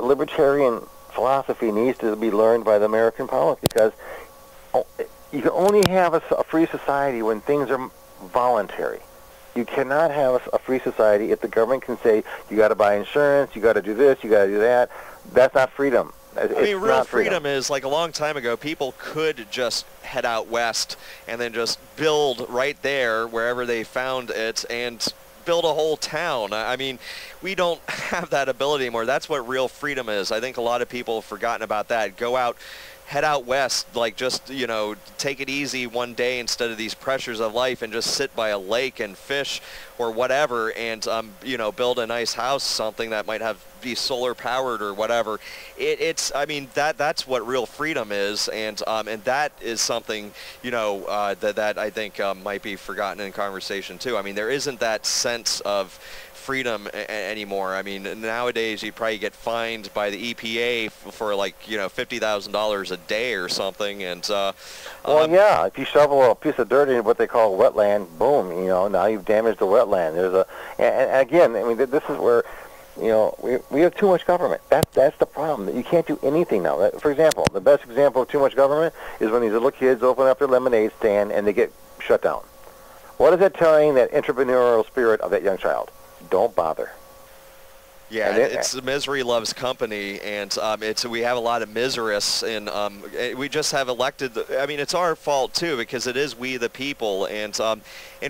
libertarian philosophy needs to be learned by the American public, because you can only have a free society when things are voluntary. You cannot have a free society if the government can say, you got to buy insurance, you got to do this, you got to do that. That's not freedom. I mean, real freedom is, like, a long time ago, people could just head out west and then just build right there wherever they found it and build a whole town. I mean, we don't have that ability anymore. That's what real freedom is. I think a lot of people have forgotten about that. Go out, head out west, like, just, you know, take it easy one day instead of these pressures of life, and just sit by a lake and fish or whatever, and you know, build a nice house, something that might be solar powered or whatever. It's I mean, that's what real freedom is, and that is something, you know, that I think might be forgotten in conversation too. I mean, there isn't that sense of freedom anymore. I mean, nowadays you probably get fined by the EPA for, like, you know, $50,000 a day or something. And well, yeah, if you shovel a piece of dirt in what they call wetland, boom, you know, now you've damaged the wetland. There's a, and again, I mean, this is where, you know, we have too much government. That's the problem. That you can't do anything now. For example, the best example of too much government is when these little kids open up their lemonade stand and they get shut down. What is that telling that entrepreneurial spirit of that young child? Don't bother. Yeah, it's misery loves company, and we have a lot of miserists, and we just have elected. I mean, it's our fault too, because it is we the people, and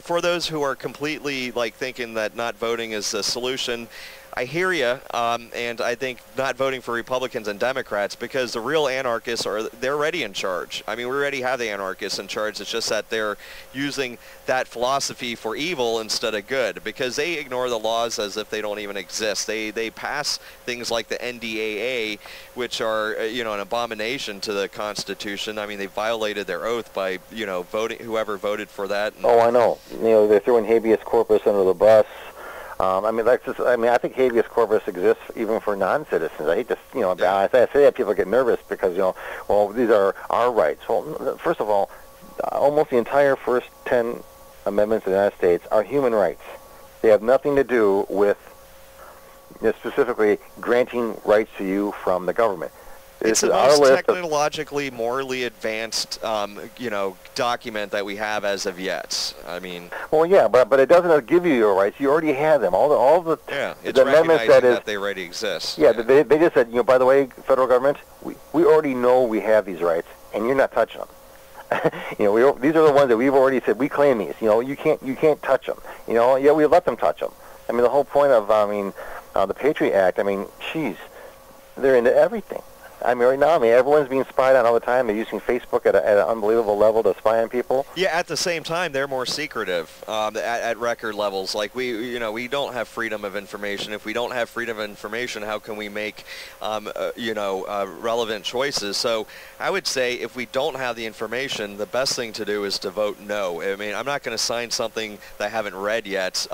for those who are completely, like, thinking that not voting is the solution, I hear you, and I think not voting for Republicans and Democrats, because the real anarchists they're already in charge. I mean, we already have the anarchists in charge. It's just that they're using that philosophy for evil instead of good, because they ignore the laws as if they don't even exist. They pass things like the NDAA, which are, you know, an abomination to the Constitution. I mean, they violated their oath by, you know, voting, whoever voted for that. And, oh, I know. You know, they're throwing habeas corpus under the bus. I think habeas corpus exists even for non-citizens. I hate to, you know, I say that, people get nervous because, you know, well, these are our rights. Well, first of all, almost the entire first 10 amendments of the United States are human rights. They have nothing to do with, you know, specifically granting rights to you from the government. It's the most technologically, morally advanced, you know, document that we have as of yet. I mean, well, yeah, but it doesn't give you your rights. You already have them. The amendments that they already exist. Yeah, yeah. They just said, you know, by the way, federal government, we already know we have these rights, and you're not touching them. You know, these are the ones that we've already said we claim these. You know, you can't touch them. You know, yeah, we let them touch them. I mean, the whole point of the Patriot Act. I mean, geez, they're into everything. I mean, right now, I mean, everyone's being spied on all the time. They're using Facebook at an unbelievable level to spy on people. Yeah, at the same time, they're more secretive at record levels. Like, we don't have freedom of information. If we don't have freedom of information, how can we make, relevant choices? So I would say if we don't have the information, the best thing to do is to vote no. I mean, I'm not going to sign something that I haven't read yet.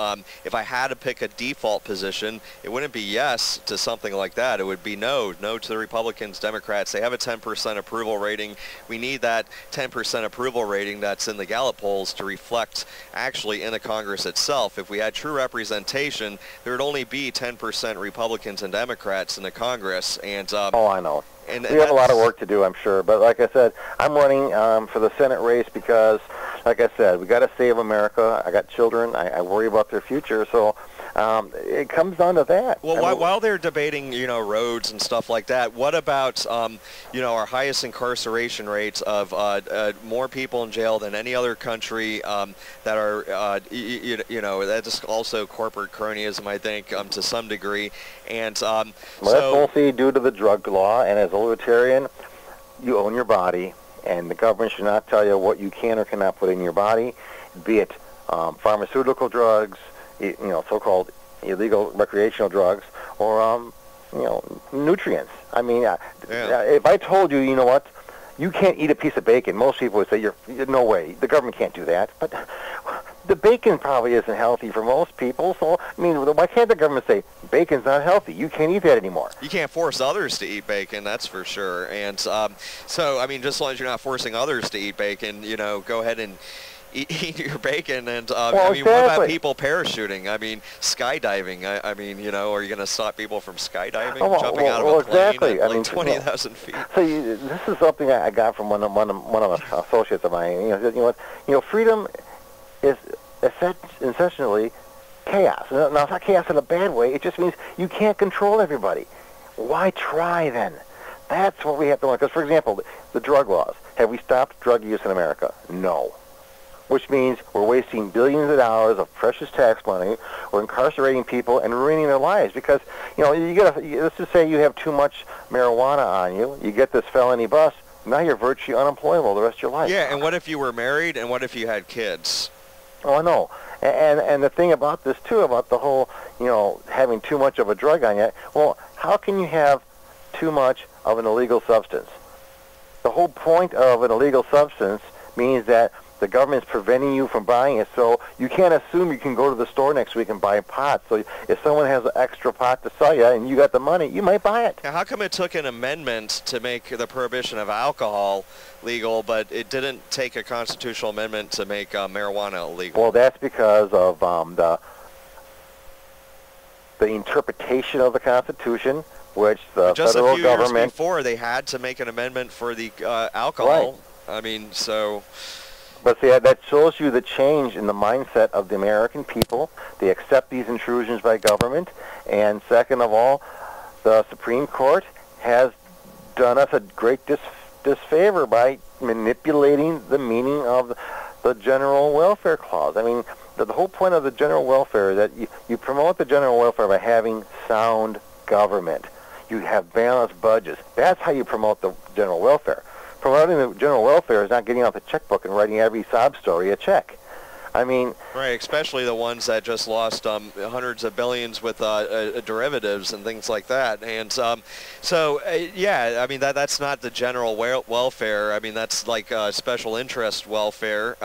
If I had to pick a default position, it wouldn't be yes to something like that. It would be no, no to the Republicans, Democrats. They have a 10% approval rating. We need that 10% approval rating that's in the Gallup polls to reflect actually in the Congress itself. If we had true representation, there would only be 10% Republicans and Democrats in the Congress. And I know. We have a lot of work to do, I'm sure. But like I said, I'm running for the Senate race because, like I said, we got to save America. I got children. I worry about their future. So it comes down to that. Well, while they're debating, you know, roads and stuff like that, what about, you know, our highest incarceration rates of more people in jail than any other country that are, you know, that's also corporate cronyism, I think, to some degree. And well, that's mostly due to the drug law. And as a libertarian, you own your body, and the government should not tell you what you can or cannot put in your body, be it pharmaceutical drugs, you know, so-called illegal recreational drugs, or, you know, nutrients. I mean, if I told you, you know what, you can't eat a piece of bacon, most people would say, no way, the government can't do that. But the bacon probably isn't healthy for most people, so, I mean, why can't the government say, bacon's not healthy, you can't eat that anymore? You can't force others to eat bacon, that's for sure. And so, I mean, just as long as you're not forcing others to eat bacon, you know, go ahead and eat your bacon. And well, I mean, exactly. What about people parachuting? I mean, skydiving. I mean, you know, are you going to stop people from skydiving, jumping out of a plane at like 20,000 feet? So this is something I got from one of my associates of mine. You know, freedom is essentially chaos. Now, it's not chaos in a bad way. It just means you can't control everybody. Why try then? That's what we have to learn. Because, for example, the drug laws. Have we stopped drug use in America? No. Which means we're wasting billions of dollars of precious tax money. We're incarcerating people and ruining their lives because, you know, let's just say you have too much marijuana on you. You get this felony bust. Now you're virtually unemployable the rest of your life. Yeah, and what if you were married and what if you had kids? Oh, I know. And the thing about this, too, about the whole, you know, having too much of a drug on you, well, how can you have too much of an illegal substance? The whole point of an illegal substance means that the government's preventing you from buying it, so you can't assume you can go to the store next week and buy a pot. So if someone has an extra pot to sell you and you got the money, you might buy it. Now, how come it took an amendment to make the prohibition of alcohol legal, but it didn't take a constitutional amendment to make marijuana illegal? Well, that's because of the interpretation of the Constitution, which the federal government... Just a few years before, they had to make an amendment for the alcohol. Right. I mean, so... But see, that shows you the change in the mindset of the American people. They accept these intrusions by government. And second of all, the Supreme Court has done us a great disfavor by manipulating the meaning of the General Welfare Clause. I mean, the whole point of the General Welfare is that you promote the General Welfare by having sound government. You have balanced budgets. That's how you promote the General Welfare. Promoting the General Welfare is not getting out the checkbook and writing every sob story a check. I mean... Right, especially the ones that just lost hundreds of billions with derivatives and things like that. And yeah, I mean, that's not the General Welfare. I mean, that's like special interest welfare.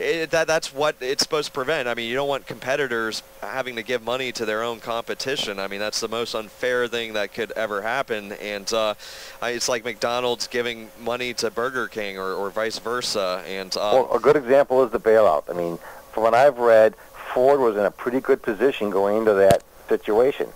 That's what it's supposed to prevent. I mean, you don't want competitors having to give money to their own competition. I mean, that's the most unfair thing that could ever happen. And it's like McDonald's giving money to Burger King or vice versa. And well, a good example is the bailout. I mean, from what I've read, Ford was in a pretty good position going into that situation.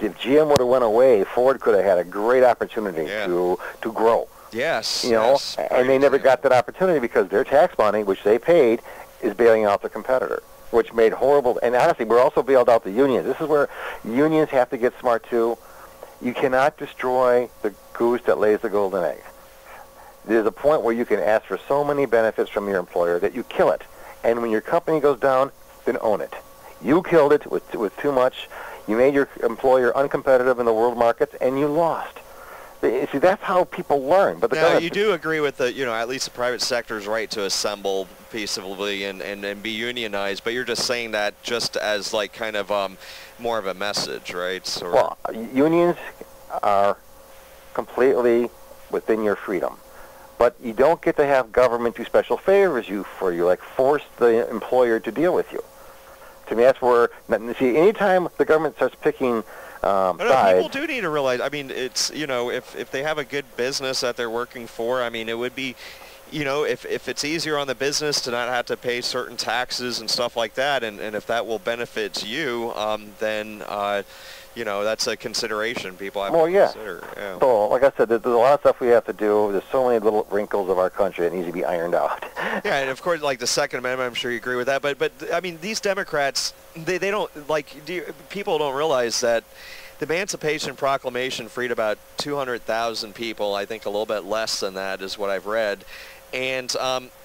If GM would have went away, Ford could have had a great opportunity to grow. Yes. You know, yes, and they never got that opportunity because their tax money, which they paid, is bailing out the competitor, which made horrible. And honestly, we're also bailed out the unions. This is where unions have to get smart too. You cannot destroy the goose that lays the golden egg. There's a point where you can ask for so many benefits from your employer that you kill it. And when your company goes down, then own it. You killed it with too much. You made your employer uncompetitive in the world markets, and you lost. See, that's how people learn. But now, you do agree with the, you know, at least the private sector's right to assemble peaceably and be unionized, but you're just saying that just as like kind of more of a message, right? So, well, unions are completely within your freedom, but you don't get to have government do special favors for you, like force the employer to deal with you. To me, that's where, see, anytime the government starts picking... No, people do need to realize, I mean, it's, you know, if they have a good business that they're working for, I mean, it would be, you know, if it's easier on the business to not have to pay certain taxes and stuff like that, and if that will benefit you, then, you know, that's a consideration people have to consider. Yeah. So, like I said, there's a lot of stuff we have to do. There's so many little wrinkles of our country that needs to be ironed out. Yeah, and of course, like the 2nd Amendment, I'm sure you agree with that. But I mean, these Democrats, they don't, like, people don't realize that the Emancipation Proclamation freed about 200,000 people. I think a little bit less than that is what I've read. And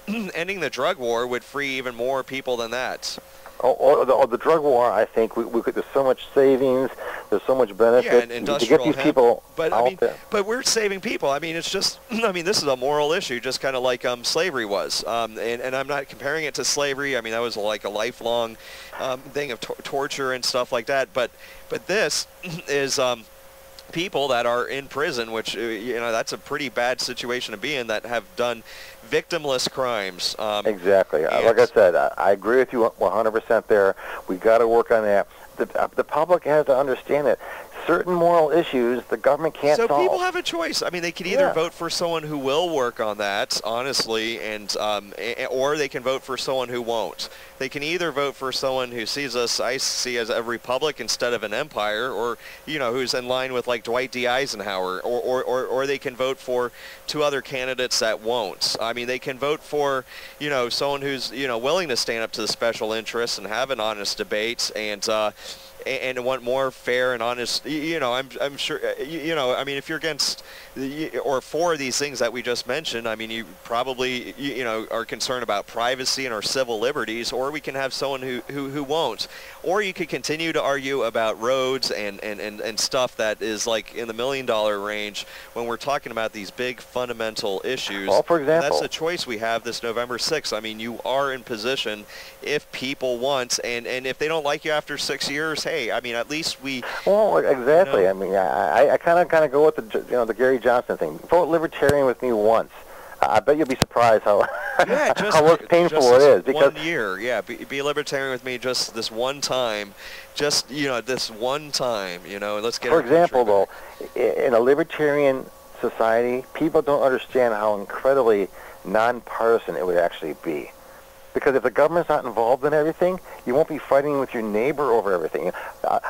ending the drug war would free even more people than that. The drug war, I think we could. There's so much savings. There's so much benefit to get these people out there. But we're saving people. I mean, it's just. I mean, this is a moral issue, just kind of like slavery was. And I'm not comparing it to slavery. I mean, that was like a lifelong thing of torture and stuff like that. But this is. People that are in prison, which, you know, that's a pretty bad situation to be in, that have done victimless crimes. Exactly. Like I said, I agree with you 100% there. We got to work on that. The public has to understand that certain moral issues the government can't solve. So people have a choice. I mean, they can either vote for someone who will work on that, honestly, and or they can vote for someone who won't. They can either vote for someone who sees us, I see, as a republic instead of an empire, or, you know, who's in line with, like, Dwight D. Eisenhower, or they can vote for two other candidates that won't. I mean, they can vote for, you know, someone who's, you know, willing to stand up to the special interests and have an honest debate and want more fair and honest, you know, I'm sure, you know, I mean, if you're against or for these things that we just mentioned, I mean, you probably, you know, are concerned about privacy and our civil liberties, or we can have someone who won't. Or you could continue to argue about roads and stuff that is like in the $1 million range when we're talking about these big fundamental issues. Well, for example. That's the choice we have this November 6th. I mean, you are in position if people want, and if they don't like you after 6 years, hey, I mean, at least we... Well, exactly. You know, I mean, I kind of go with the, you know, the Gary Johnson thing. Vote libertarian with me once. I bet you'll be surprised how how painful it is. Because 1 year, yeah, be libertarian with me just this one time, just, you know, this one time, you know. Let's get. For example, though, in a libertarian society, people don't understand how incredibly nonpartisan it would actually be. Because if the government's not involved in everything, you won't be fighting with your neighbor over everything.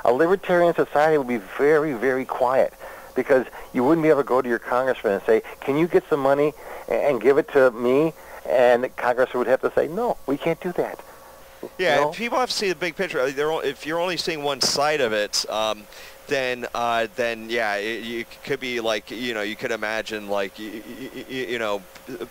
A libertarian society would be very, very quiet. Because you wouldn't be able to go to your congressman and say, can you get some money and give it to me? And the congressman would have to say, no, we can't do that. Yeah, you know? And people have to see the big picture. If you're only seeing one side of it, then yeah, you could be like, you know, you could imagine like, you know,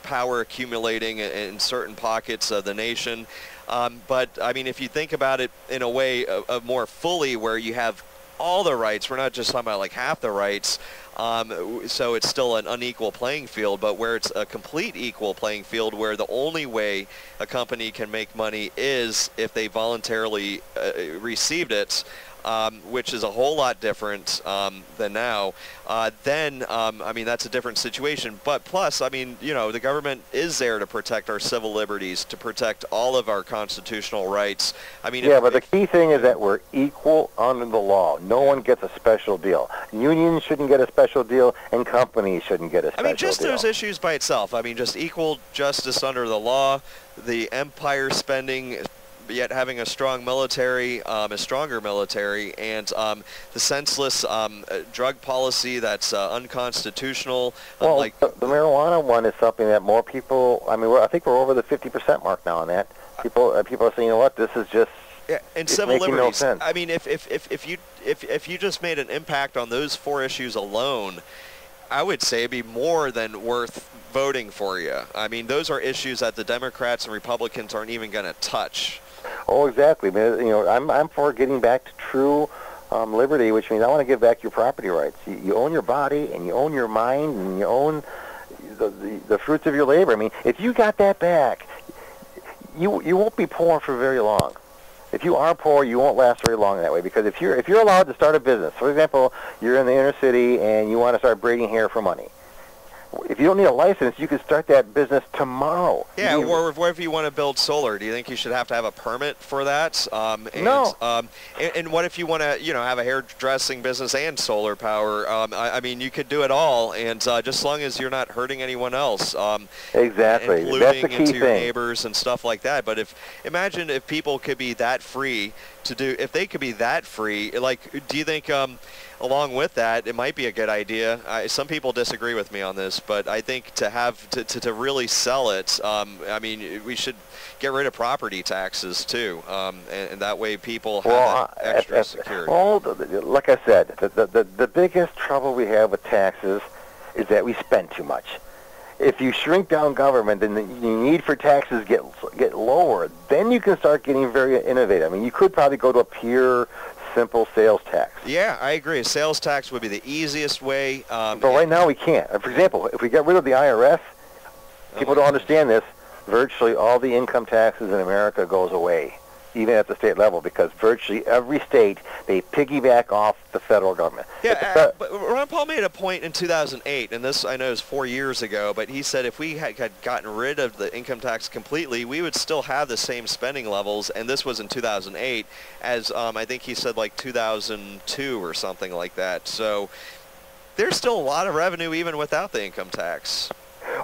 power accumulating in certain pockets of the nation. But, I mean, if you think about it in a way of more fully where you have all the rights, we're not just talking about like half the rights, so it's still an unequal playing field, but where it's a complete equal playing field where the only way a company can make money is if they voluntarily received it, which is a whole lot different than now, I mean, that's a different situation. But plus, I mean, you know, the government is there to protect our civil liberties, to protect all of our constitutional rights. I mean, yeah, but the key thing is that we're equal under the law. No one gets a special deal. Unions shouldn't get a special deal, and companies shouldn't get a special deal. I mean, just those issues by itself. I mean, just equal justice under the law, the empire spending... yet having a strong military, a stronger military, and the senseless drug policy that's unconstitutional. Well, like the marijuana one is something that more people, I mean, I think we're over the 50% mark now on that. People are saying, you know what, this is just, yeah, and it's civil liberties. No sense. I mean, if you just made an impact on those four issues alone, I would say it'd be more than worth voting for you. I mean, those are issues that the Democrats and Republicans aren't even going to touch. Oh, exactly. You know, I'm for getting back to true liberty, which means I want to give back your property rights. You own your body, and you own your mind, and you own the fruits of your labor. I mean, if you got that back, you won't be poor for very long. If you are poor, you won't last very long that way, because if you're allowed to start a business, for example, you're in the inner city and you want to start braiding hair for money. If you don't need a license, you can start that business tomorrow. Yeah, or if you want to build solar, do you think you should have to have a permit for that? No. And what if you want to, you know, have a hairdressing business and solar power? I mean, you could do it all, and just as long as you're not hurting anyone else. Exactly. That's the key thing. Including your neighbors and stuff like that. But imagine if people could be that free to do, if they could be that free, like, do you think along with that, it might be a good idea? Some people disagree with me on this, but I think to have to really sell it, I mean, we should get rid of property taxes too, and that way people have extra security. Like I said, the biggest trouble we have with taxes is that we spend too much. If you shrink down government, then the need for taxes get lower. Then you can start getting very innovative. I mean, you could probably go to a pure, simple sales tax. Yeah, I agree. Sales tax would be the easiest way. But right now we can't. For example, if we get rid of the IRS, people don't understand this. Virtually all the income taxes in America goes away, even at the state level, because virtually every state, they piggyback off the federal government. Yeah, but Ron Paul made a point in 2008, and this I know is 4 years ago, but he said if we had gotten rid of the income tax completely, we would still have the same spending levels, and this was in 2008, as I think he said like 2002 or something like that. So there's still a lot of revenue even without the income tax.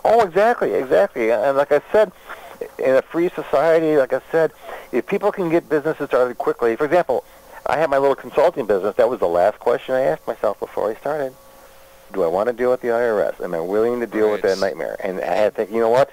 Oh, exactly, exactly. And like I said, in a free society, like I said, if people can get businesses started quickly, for example, I had my little consulting business. That was the last question I asked myself before I started. Do I want to deal with the IRS? Am I willing to deal with that nightmare? And I had to think, you know what?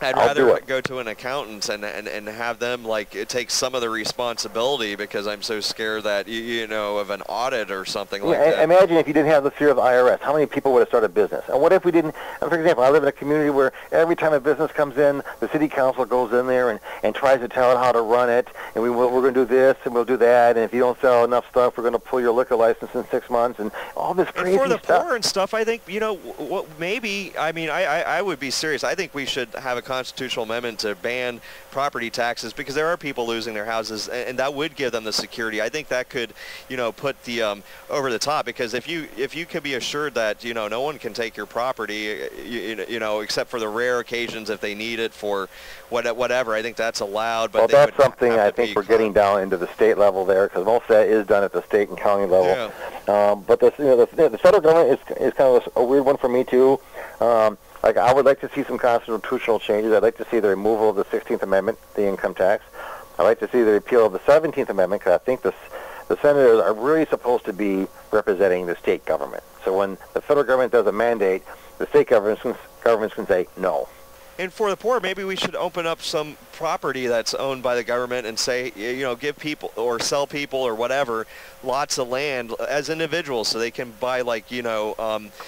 I'd rather go to an accountant and have them like take some of the responsibility, because I'm so scared that you know, of an audit or something like that. Imagine if you didn't have the fear of the IRS, how many people would have started a business? And what if we didn't? For example, I live in a community where every time a business comes in, the city council goes in there and tries to tell it how to run it, and we're going to do this and we'll do that, and if you don't sell enough stuff, we're going to pull your liquor license in 6 months, and all this crazy stuff. And for the poor and stuff, I think, you know, maybe, I mean, I would be serious. I think we should have a constitutional amendment to ban property taxes, because there are people losing their houses, and that would give them the security. I think that could, you know, put the over the top, because if you can be assured that, you know, no one can take your property, you know, except for the rare occasions if they need it for whatever. I think that's allowed. But well, that's something I think we're getting down into the state level there, because most of that is done at the state and county level. Yeah. But this, you know, the federal government is kind of a weird one for me too. Like, I would like to see some constitutional changes. I'd like to see the removal of the 16th Amendment, the income tax. I'd like to see the repeal of the 17th Amendment, because I think the senators are really supposed to be representing the state government. So when the federal government does a mandate, the state governments can say no. And for the poor, maybe we should open up some property that's owned by the government and say, you know, give people or sell people or whatever lots of land as individuals, so they can buy, like, you know,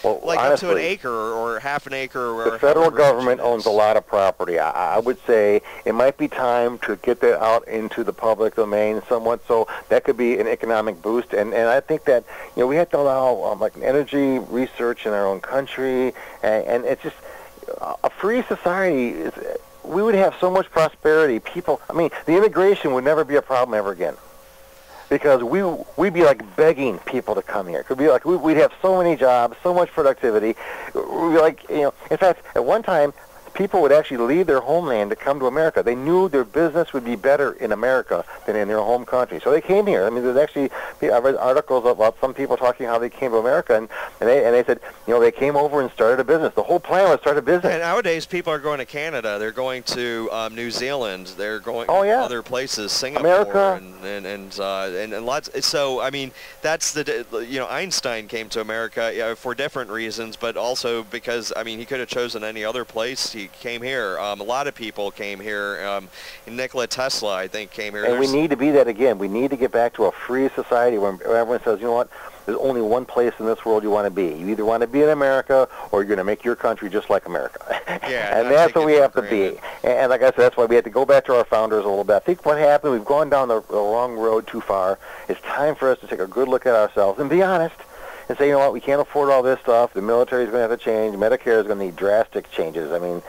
like honestly, up to an acre or half an acre. Or the federal government owns a lot of property. I would say it might be time to get that out into the public domain somewhat, so that could be an economic boost. And I think that, you know, we have to allow like energy research in our own country, and it's just, a free society, we would have so much prosperity. People, I mean, the immigration would never be a problem ever again, because we'd be like begging people to come here. It could be like we'd have so many jobs, so much productivity. We'd be like, you know, in fact, at one time, people would actually leave their homeland to come to America. They knew their business would be better in America than in their home country, so they came here. I mean, there's actually, I read articles about some people talking how they came to America, and they said, you know, they came over and started a business. The whole plan was start a business. And nowadays, people are going to Canada. They're going to New Zealand. They're going to other places, Singapore, America. And lots. So I mean, that's the, you know, Einstein came to America for different reasons, but also because, I mean, he could have chosen any other place. He came here. A lot of people came here. Nikola Tesla, I think, came here. And we need to be that again. We need to get back to a free society where everyone says, you know what, there's only one place in this world you want to be. You either want to be in America, or you're going to make your country just like America. Yeah, and that's what we have to be. And like I said, that's why we had to go back to our founders a little bit. I think what happened, we've gone down the wrong road too far. It's time for us to take a good look at ourselves and be honest, and say, you know what, we can't afford all this stuff. The military is going to have to change. Medicare is going to need drastic changes. I mean,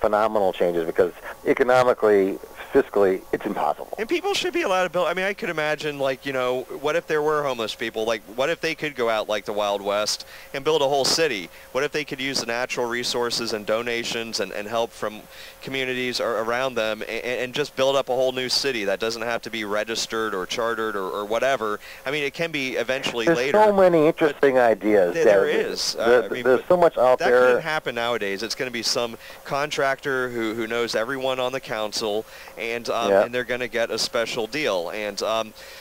phenomenal changes, because economically, fiscally, it's impossible. And people should be allowed to build. I mean, I could imagine, like, you know, what if there were homeless people? Like, what if they could go out like the Wild West and build a whole city? What if they could use the natural resources and donations and help from communities around them and just build up a whole new city that doesn't have to be registered or chartered or whatever? I mean, it can be eventually later. There's so many interesting ideas. There is. There's so much out there. That can't happen nowadays. It's going to be some contractor who knows everyone on the council and they're going to get a special deal. And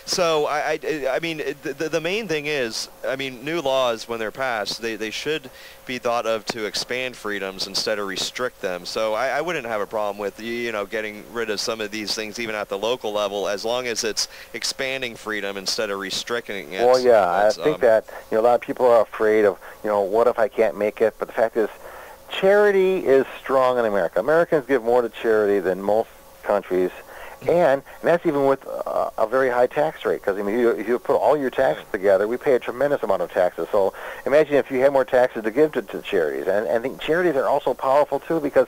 so, I mean, the main thing is, I mean, new laws, when they're passed, they should be thought of to expand freedoms instead of restrict them. So I wouldn't have a problem with, you know, getting rid of some of these things even at the local level, as long as it's expanding freedom instead of restricting it. Well, yeah, I think that, you know, a lot of people are afraid of, you know, what if I can't make it? But the fact is, charity is strong in America. Americans give more to charity than most countries, and that's even with a very high tax rate, because I mean, if you put all your taxes together, we pay a tremendous amount of taxes. So imagine if you had more taxes to give to charities. And I think charities are also powerful too, because,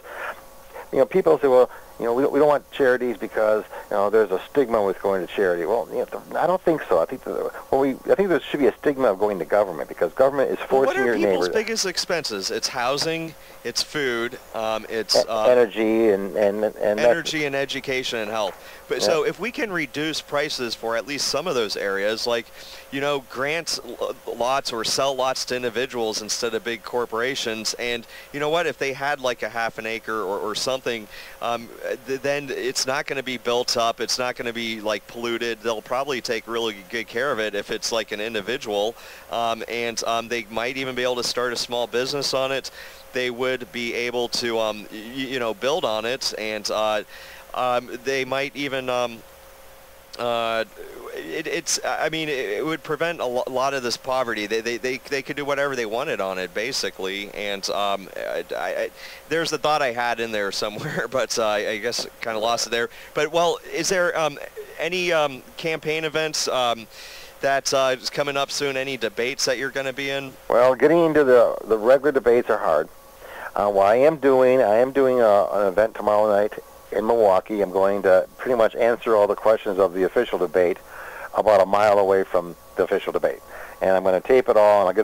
you know, people say, well, you know, we don't want charities because, you know, there's a stigma with going to charity. Well, you know, I don't think so. I think I think there should be a stigma of going to government, because government is forcing your neighbors. What are people's biggest expenses? It's housing, it's food, it's energy and energy and education and health. But so if we can reduce prices for at least some of those areas, like, you know, grant lots or sell lots to individuals instead of big corporations, and you know what? If they had like a half an acre or something, then it's not going to be built up. It's not going to be like polluted. They'll probably take really good care of it if it's like an individual, they might even be able to start a small business on it. They would be able to, you know, build on it, and they might even. I mean, it would prevent a lot of this poverty. They could do whatever they wanted on it, basically. And there's the thought I had in there somewhere, but I guess kind of lost it there. But, well, is there any campaign events that's coming up soon? Any debates that you're going to be in? Well, getting into the regular debates are hard. What I am doing an event tomorrow night in Milwaukee. I'm going to pretty much answer all the questions of the official debate about a mile away from the official debate, and I'm going to tape it all, and I'll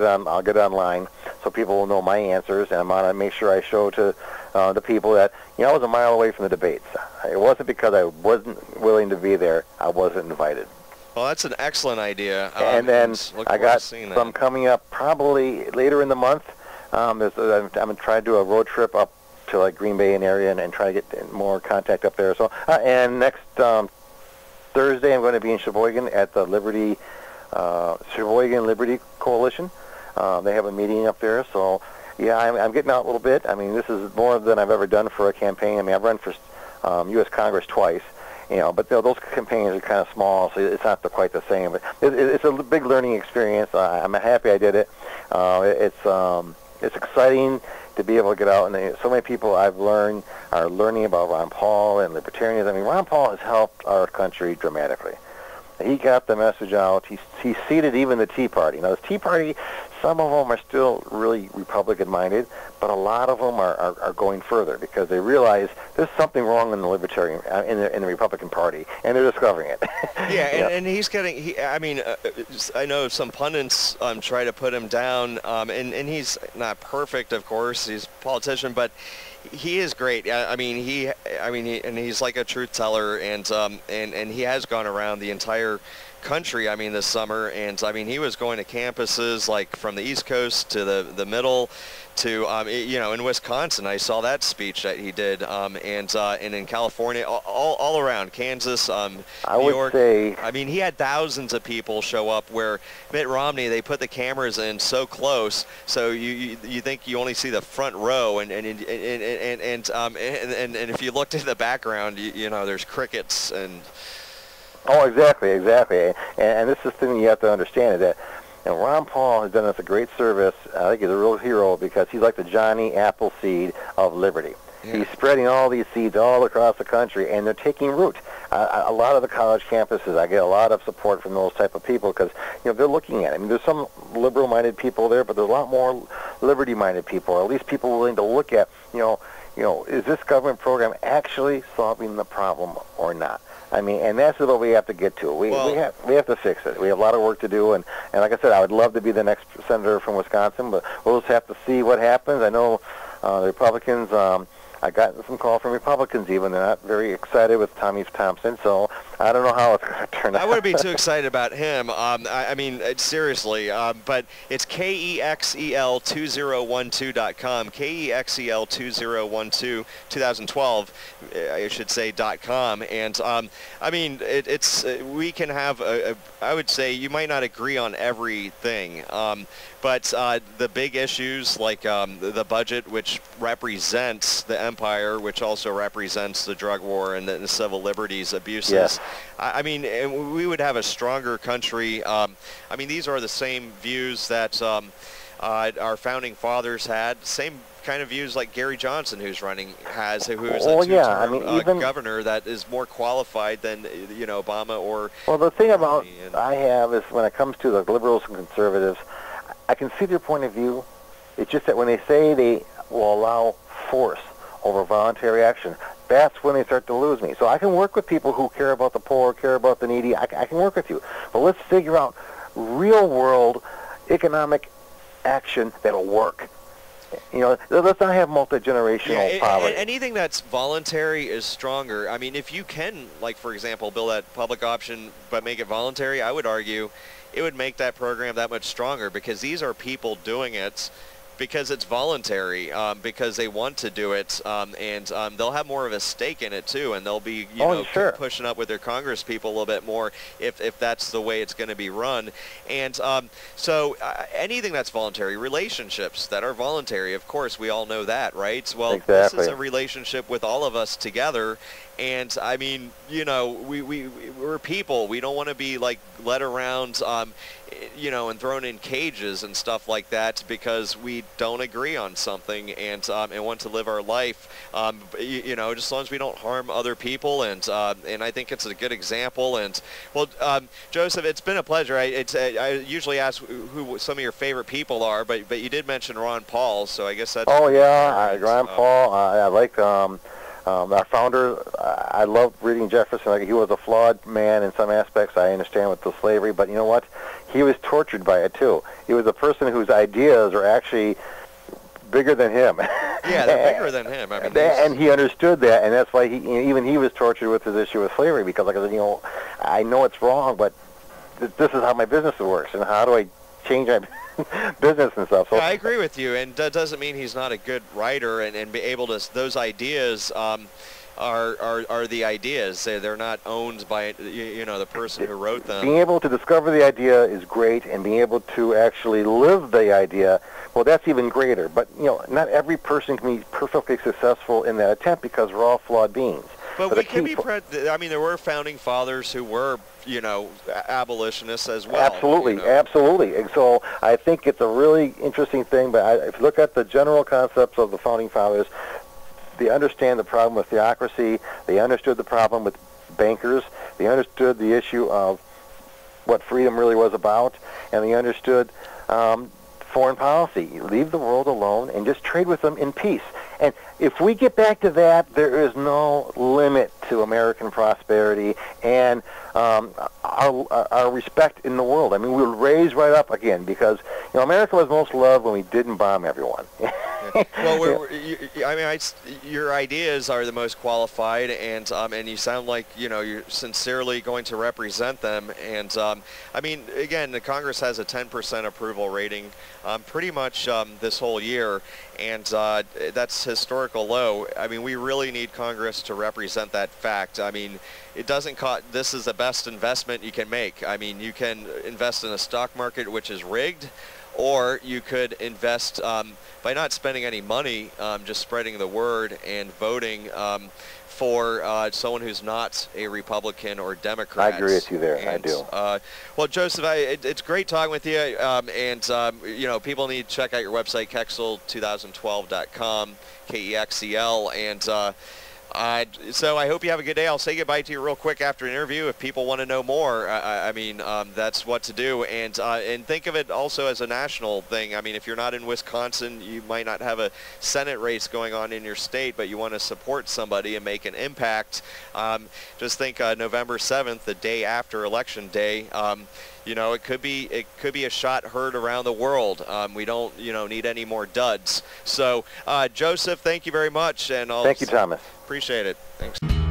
get it online so people will know my answers. And I'm going to make sure I show to the people that, you know, I was a mile away from the debates. It wasn't because I wasn't willing to be there. I wasn't invited. Well, that's an excellent idea. And then I got some coming up probably later in the month. I'm going to try to do a road trip up to like Green Bay and area, and try to get more contact up there. So and next Thursday I'm going to be in Sheboygan at the Liberty Sheboygan Liberty Coalition. They have a meeting up there. So yeah, I'm getting out a little bit. I mean, this is more than I've ever done for a campaign. I mean, I've run for U.S. Congress twice, you know, but those campaigns are kind of small, so it's not quite the same. But it's a big learning experience. I'm happy I did it. It's exciting to be able to get out, and so many people I've learned are learning about Ron Paul and libertarianism. I mean, Ron Paul has helped our country dramatically. He got the message out. He seated even the Tea Party. Now, the Tea Party, some of them are still really Republican-minded, but a lot of them are going further because they realize there's something wrong in the Libertarian, in the Republican Party, and they're discovering it. Yeah, and he's getting. I mean, I know some pundits try to put him down, and he's not perfect, of course. He's a politician, but he is great. I mean, he's like a truth teller, and he has gone around the entire country, I mean, this summer, and I mean, he was going to campuses like from the East Coast to the middle to, you know, in Wisconsin, I saw that speech that he did, and in California, all around, Kansas, New York. I mean, he had thousands of people show up, where Mitt Romney, they put the cameras in so close, so you think you only see the front row, and if you looked at the background, you know, there's crickets and. Oh, exactly, and this is the thing you have to understand, is that, you know, Ron Paul has done us a great service. I think he's a real hero, because he's like the Johnny Appleseed of liberty. Yeah. He's spreading all these seeds all across the country, and they're taking root. A lot of the college campuses, I get a lot of support from those type of people, because, you know, they're looking at it. I mean, there's some liberal-minded people there, but there's a lot more liberty-minded people, or at least people willing to look at, you know, is this government program actually solving the problem or not? I mean, and that's what we have to get to. We have to fix it. We have a lot of work to do, and like I said, I would love to be the next senator from Wisconsin, but we'll just have to see what happens. I know the Republicans, I got some call from Republicans even. They're not very excited with Tommy Thompson, so I don't know how it's going to turn out. I wouldn't be too excited about him. Seriously. But it's kexel2012.com, kexel2012, 2012, I should say, .com. And we can have I would say you might not agree on everything, but the big issues like the budget, which represents the empire, which also represents the drug war and the civil liberties abuses. Yes. We would have a stronger country. These are the same views that our founding fathers had, same kind of views like Gary Johnson, who's running, has, who is a two-term governor that is more qualified than, Obama or... Well, the thing about I have is when it comes to the liberals and conservatives, I can see their point of view. It's just that when they say they will allow force over voluntary action, that's when they start to lose me. So I can work with people who care about the poor, care about the needy. I can work with you. But let's figure out real-world economic action that'll work. Let's not have multi-generational poverty. Anything that's voluntary is stronger. If you can, like, for example, build that public option but make it voluntary, I would argue it would make that program that much stronger, because these are people doing it because it's voluntary, because they want to do it, and they'll have more of a stake in it too, and they'll be pushing up with their Congress people a little bit more if that's the way it's going to be run. And so anything that's voluntary, relationships that are voluntary, of course we all know that, right? Well, exactly. This is a relationship with all of us together. And we're people. We don't want to be like led around, and thrown in cages and stuff like that because we don't agree on something and want to live our life. Just as long as we don't harm other people. And I think it's a good example. And well, Joseph, it's been a pleasure. I usually ask who some of your favorite people are, but you did mention Ron Paul, so I guess that's. Oh yeah, Ron Paul. I like. Our founder, I love reading Jefferson. He was a flawed man in some aspects. I understand with the slavery, but you know what? He was tortured by it, too. He was a person whose ideas are actually bigger than him. Yeah, they're bigger than him. And he understood that, and that's why he was tortured with his issue with slavery, because like, I know it's wrong, but this is how my business works, and how do I change my business and stuff. So I agree with you, and that doesn't mean he's not a good writer and be able to. Those ideas are the ideas. They're not owned by the person who wrote them. Being able to discover the idea is great, and being able to actually live the idea, well, that's even greater. But not every person can be perfectly successful in that attempt because we're all flawed beings. But we can be. There were founding fathers who were, abolitionists as well. Absolutely, absolutely. And so I think it's a really interesting thing. But if you look at the general concepts of the founding fathers, they understand the problem with theocracy. They understood the problem with bankers. They understood the issue of what freedom really was about, and they understood foreign policy. You leave the world alone and just trade with them in peace. And if we get back to that, there is no limit to American prosperity and our respect in the world. We'll raise right up again because, America was most loved when we didn't bomb everyone. Well, your ideas are the most qualified, and you sound like, you're sincerely going to represent them. And, again, the Congress has a 10% approval rating pretty much this whole year, and that's historical low. We really need Congress to represent that fact. It doesn't cost. This is the best investment you can make. You can invest in a stock market which is rigged, or you could invest by not spending any money, just spreading the word and voting for someone who's not a Republican or Democrat. I agree with you there. And, I do. Well, Joseph, it's great talking with you. People need to check out your website, kexel2012.com, K-E-X-E-L, and. So I hope you have a good day. I'll say goodbye to you real quick after an interview. If people want to know more, that's what to do. And think of it also as a national thing. If you're not in Wisconsin, you might not have a Senate race going on in your state, but you want to support somebody and make an impact. Just think November 7th, the day after Election Day. It could be a shot heard around the world. We don't, need any more duds. So, Joseph, thank you very much. Thank you, Thomas. Appreciate it. Thanks.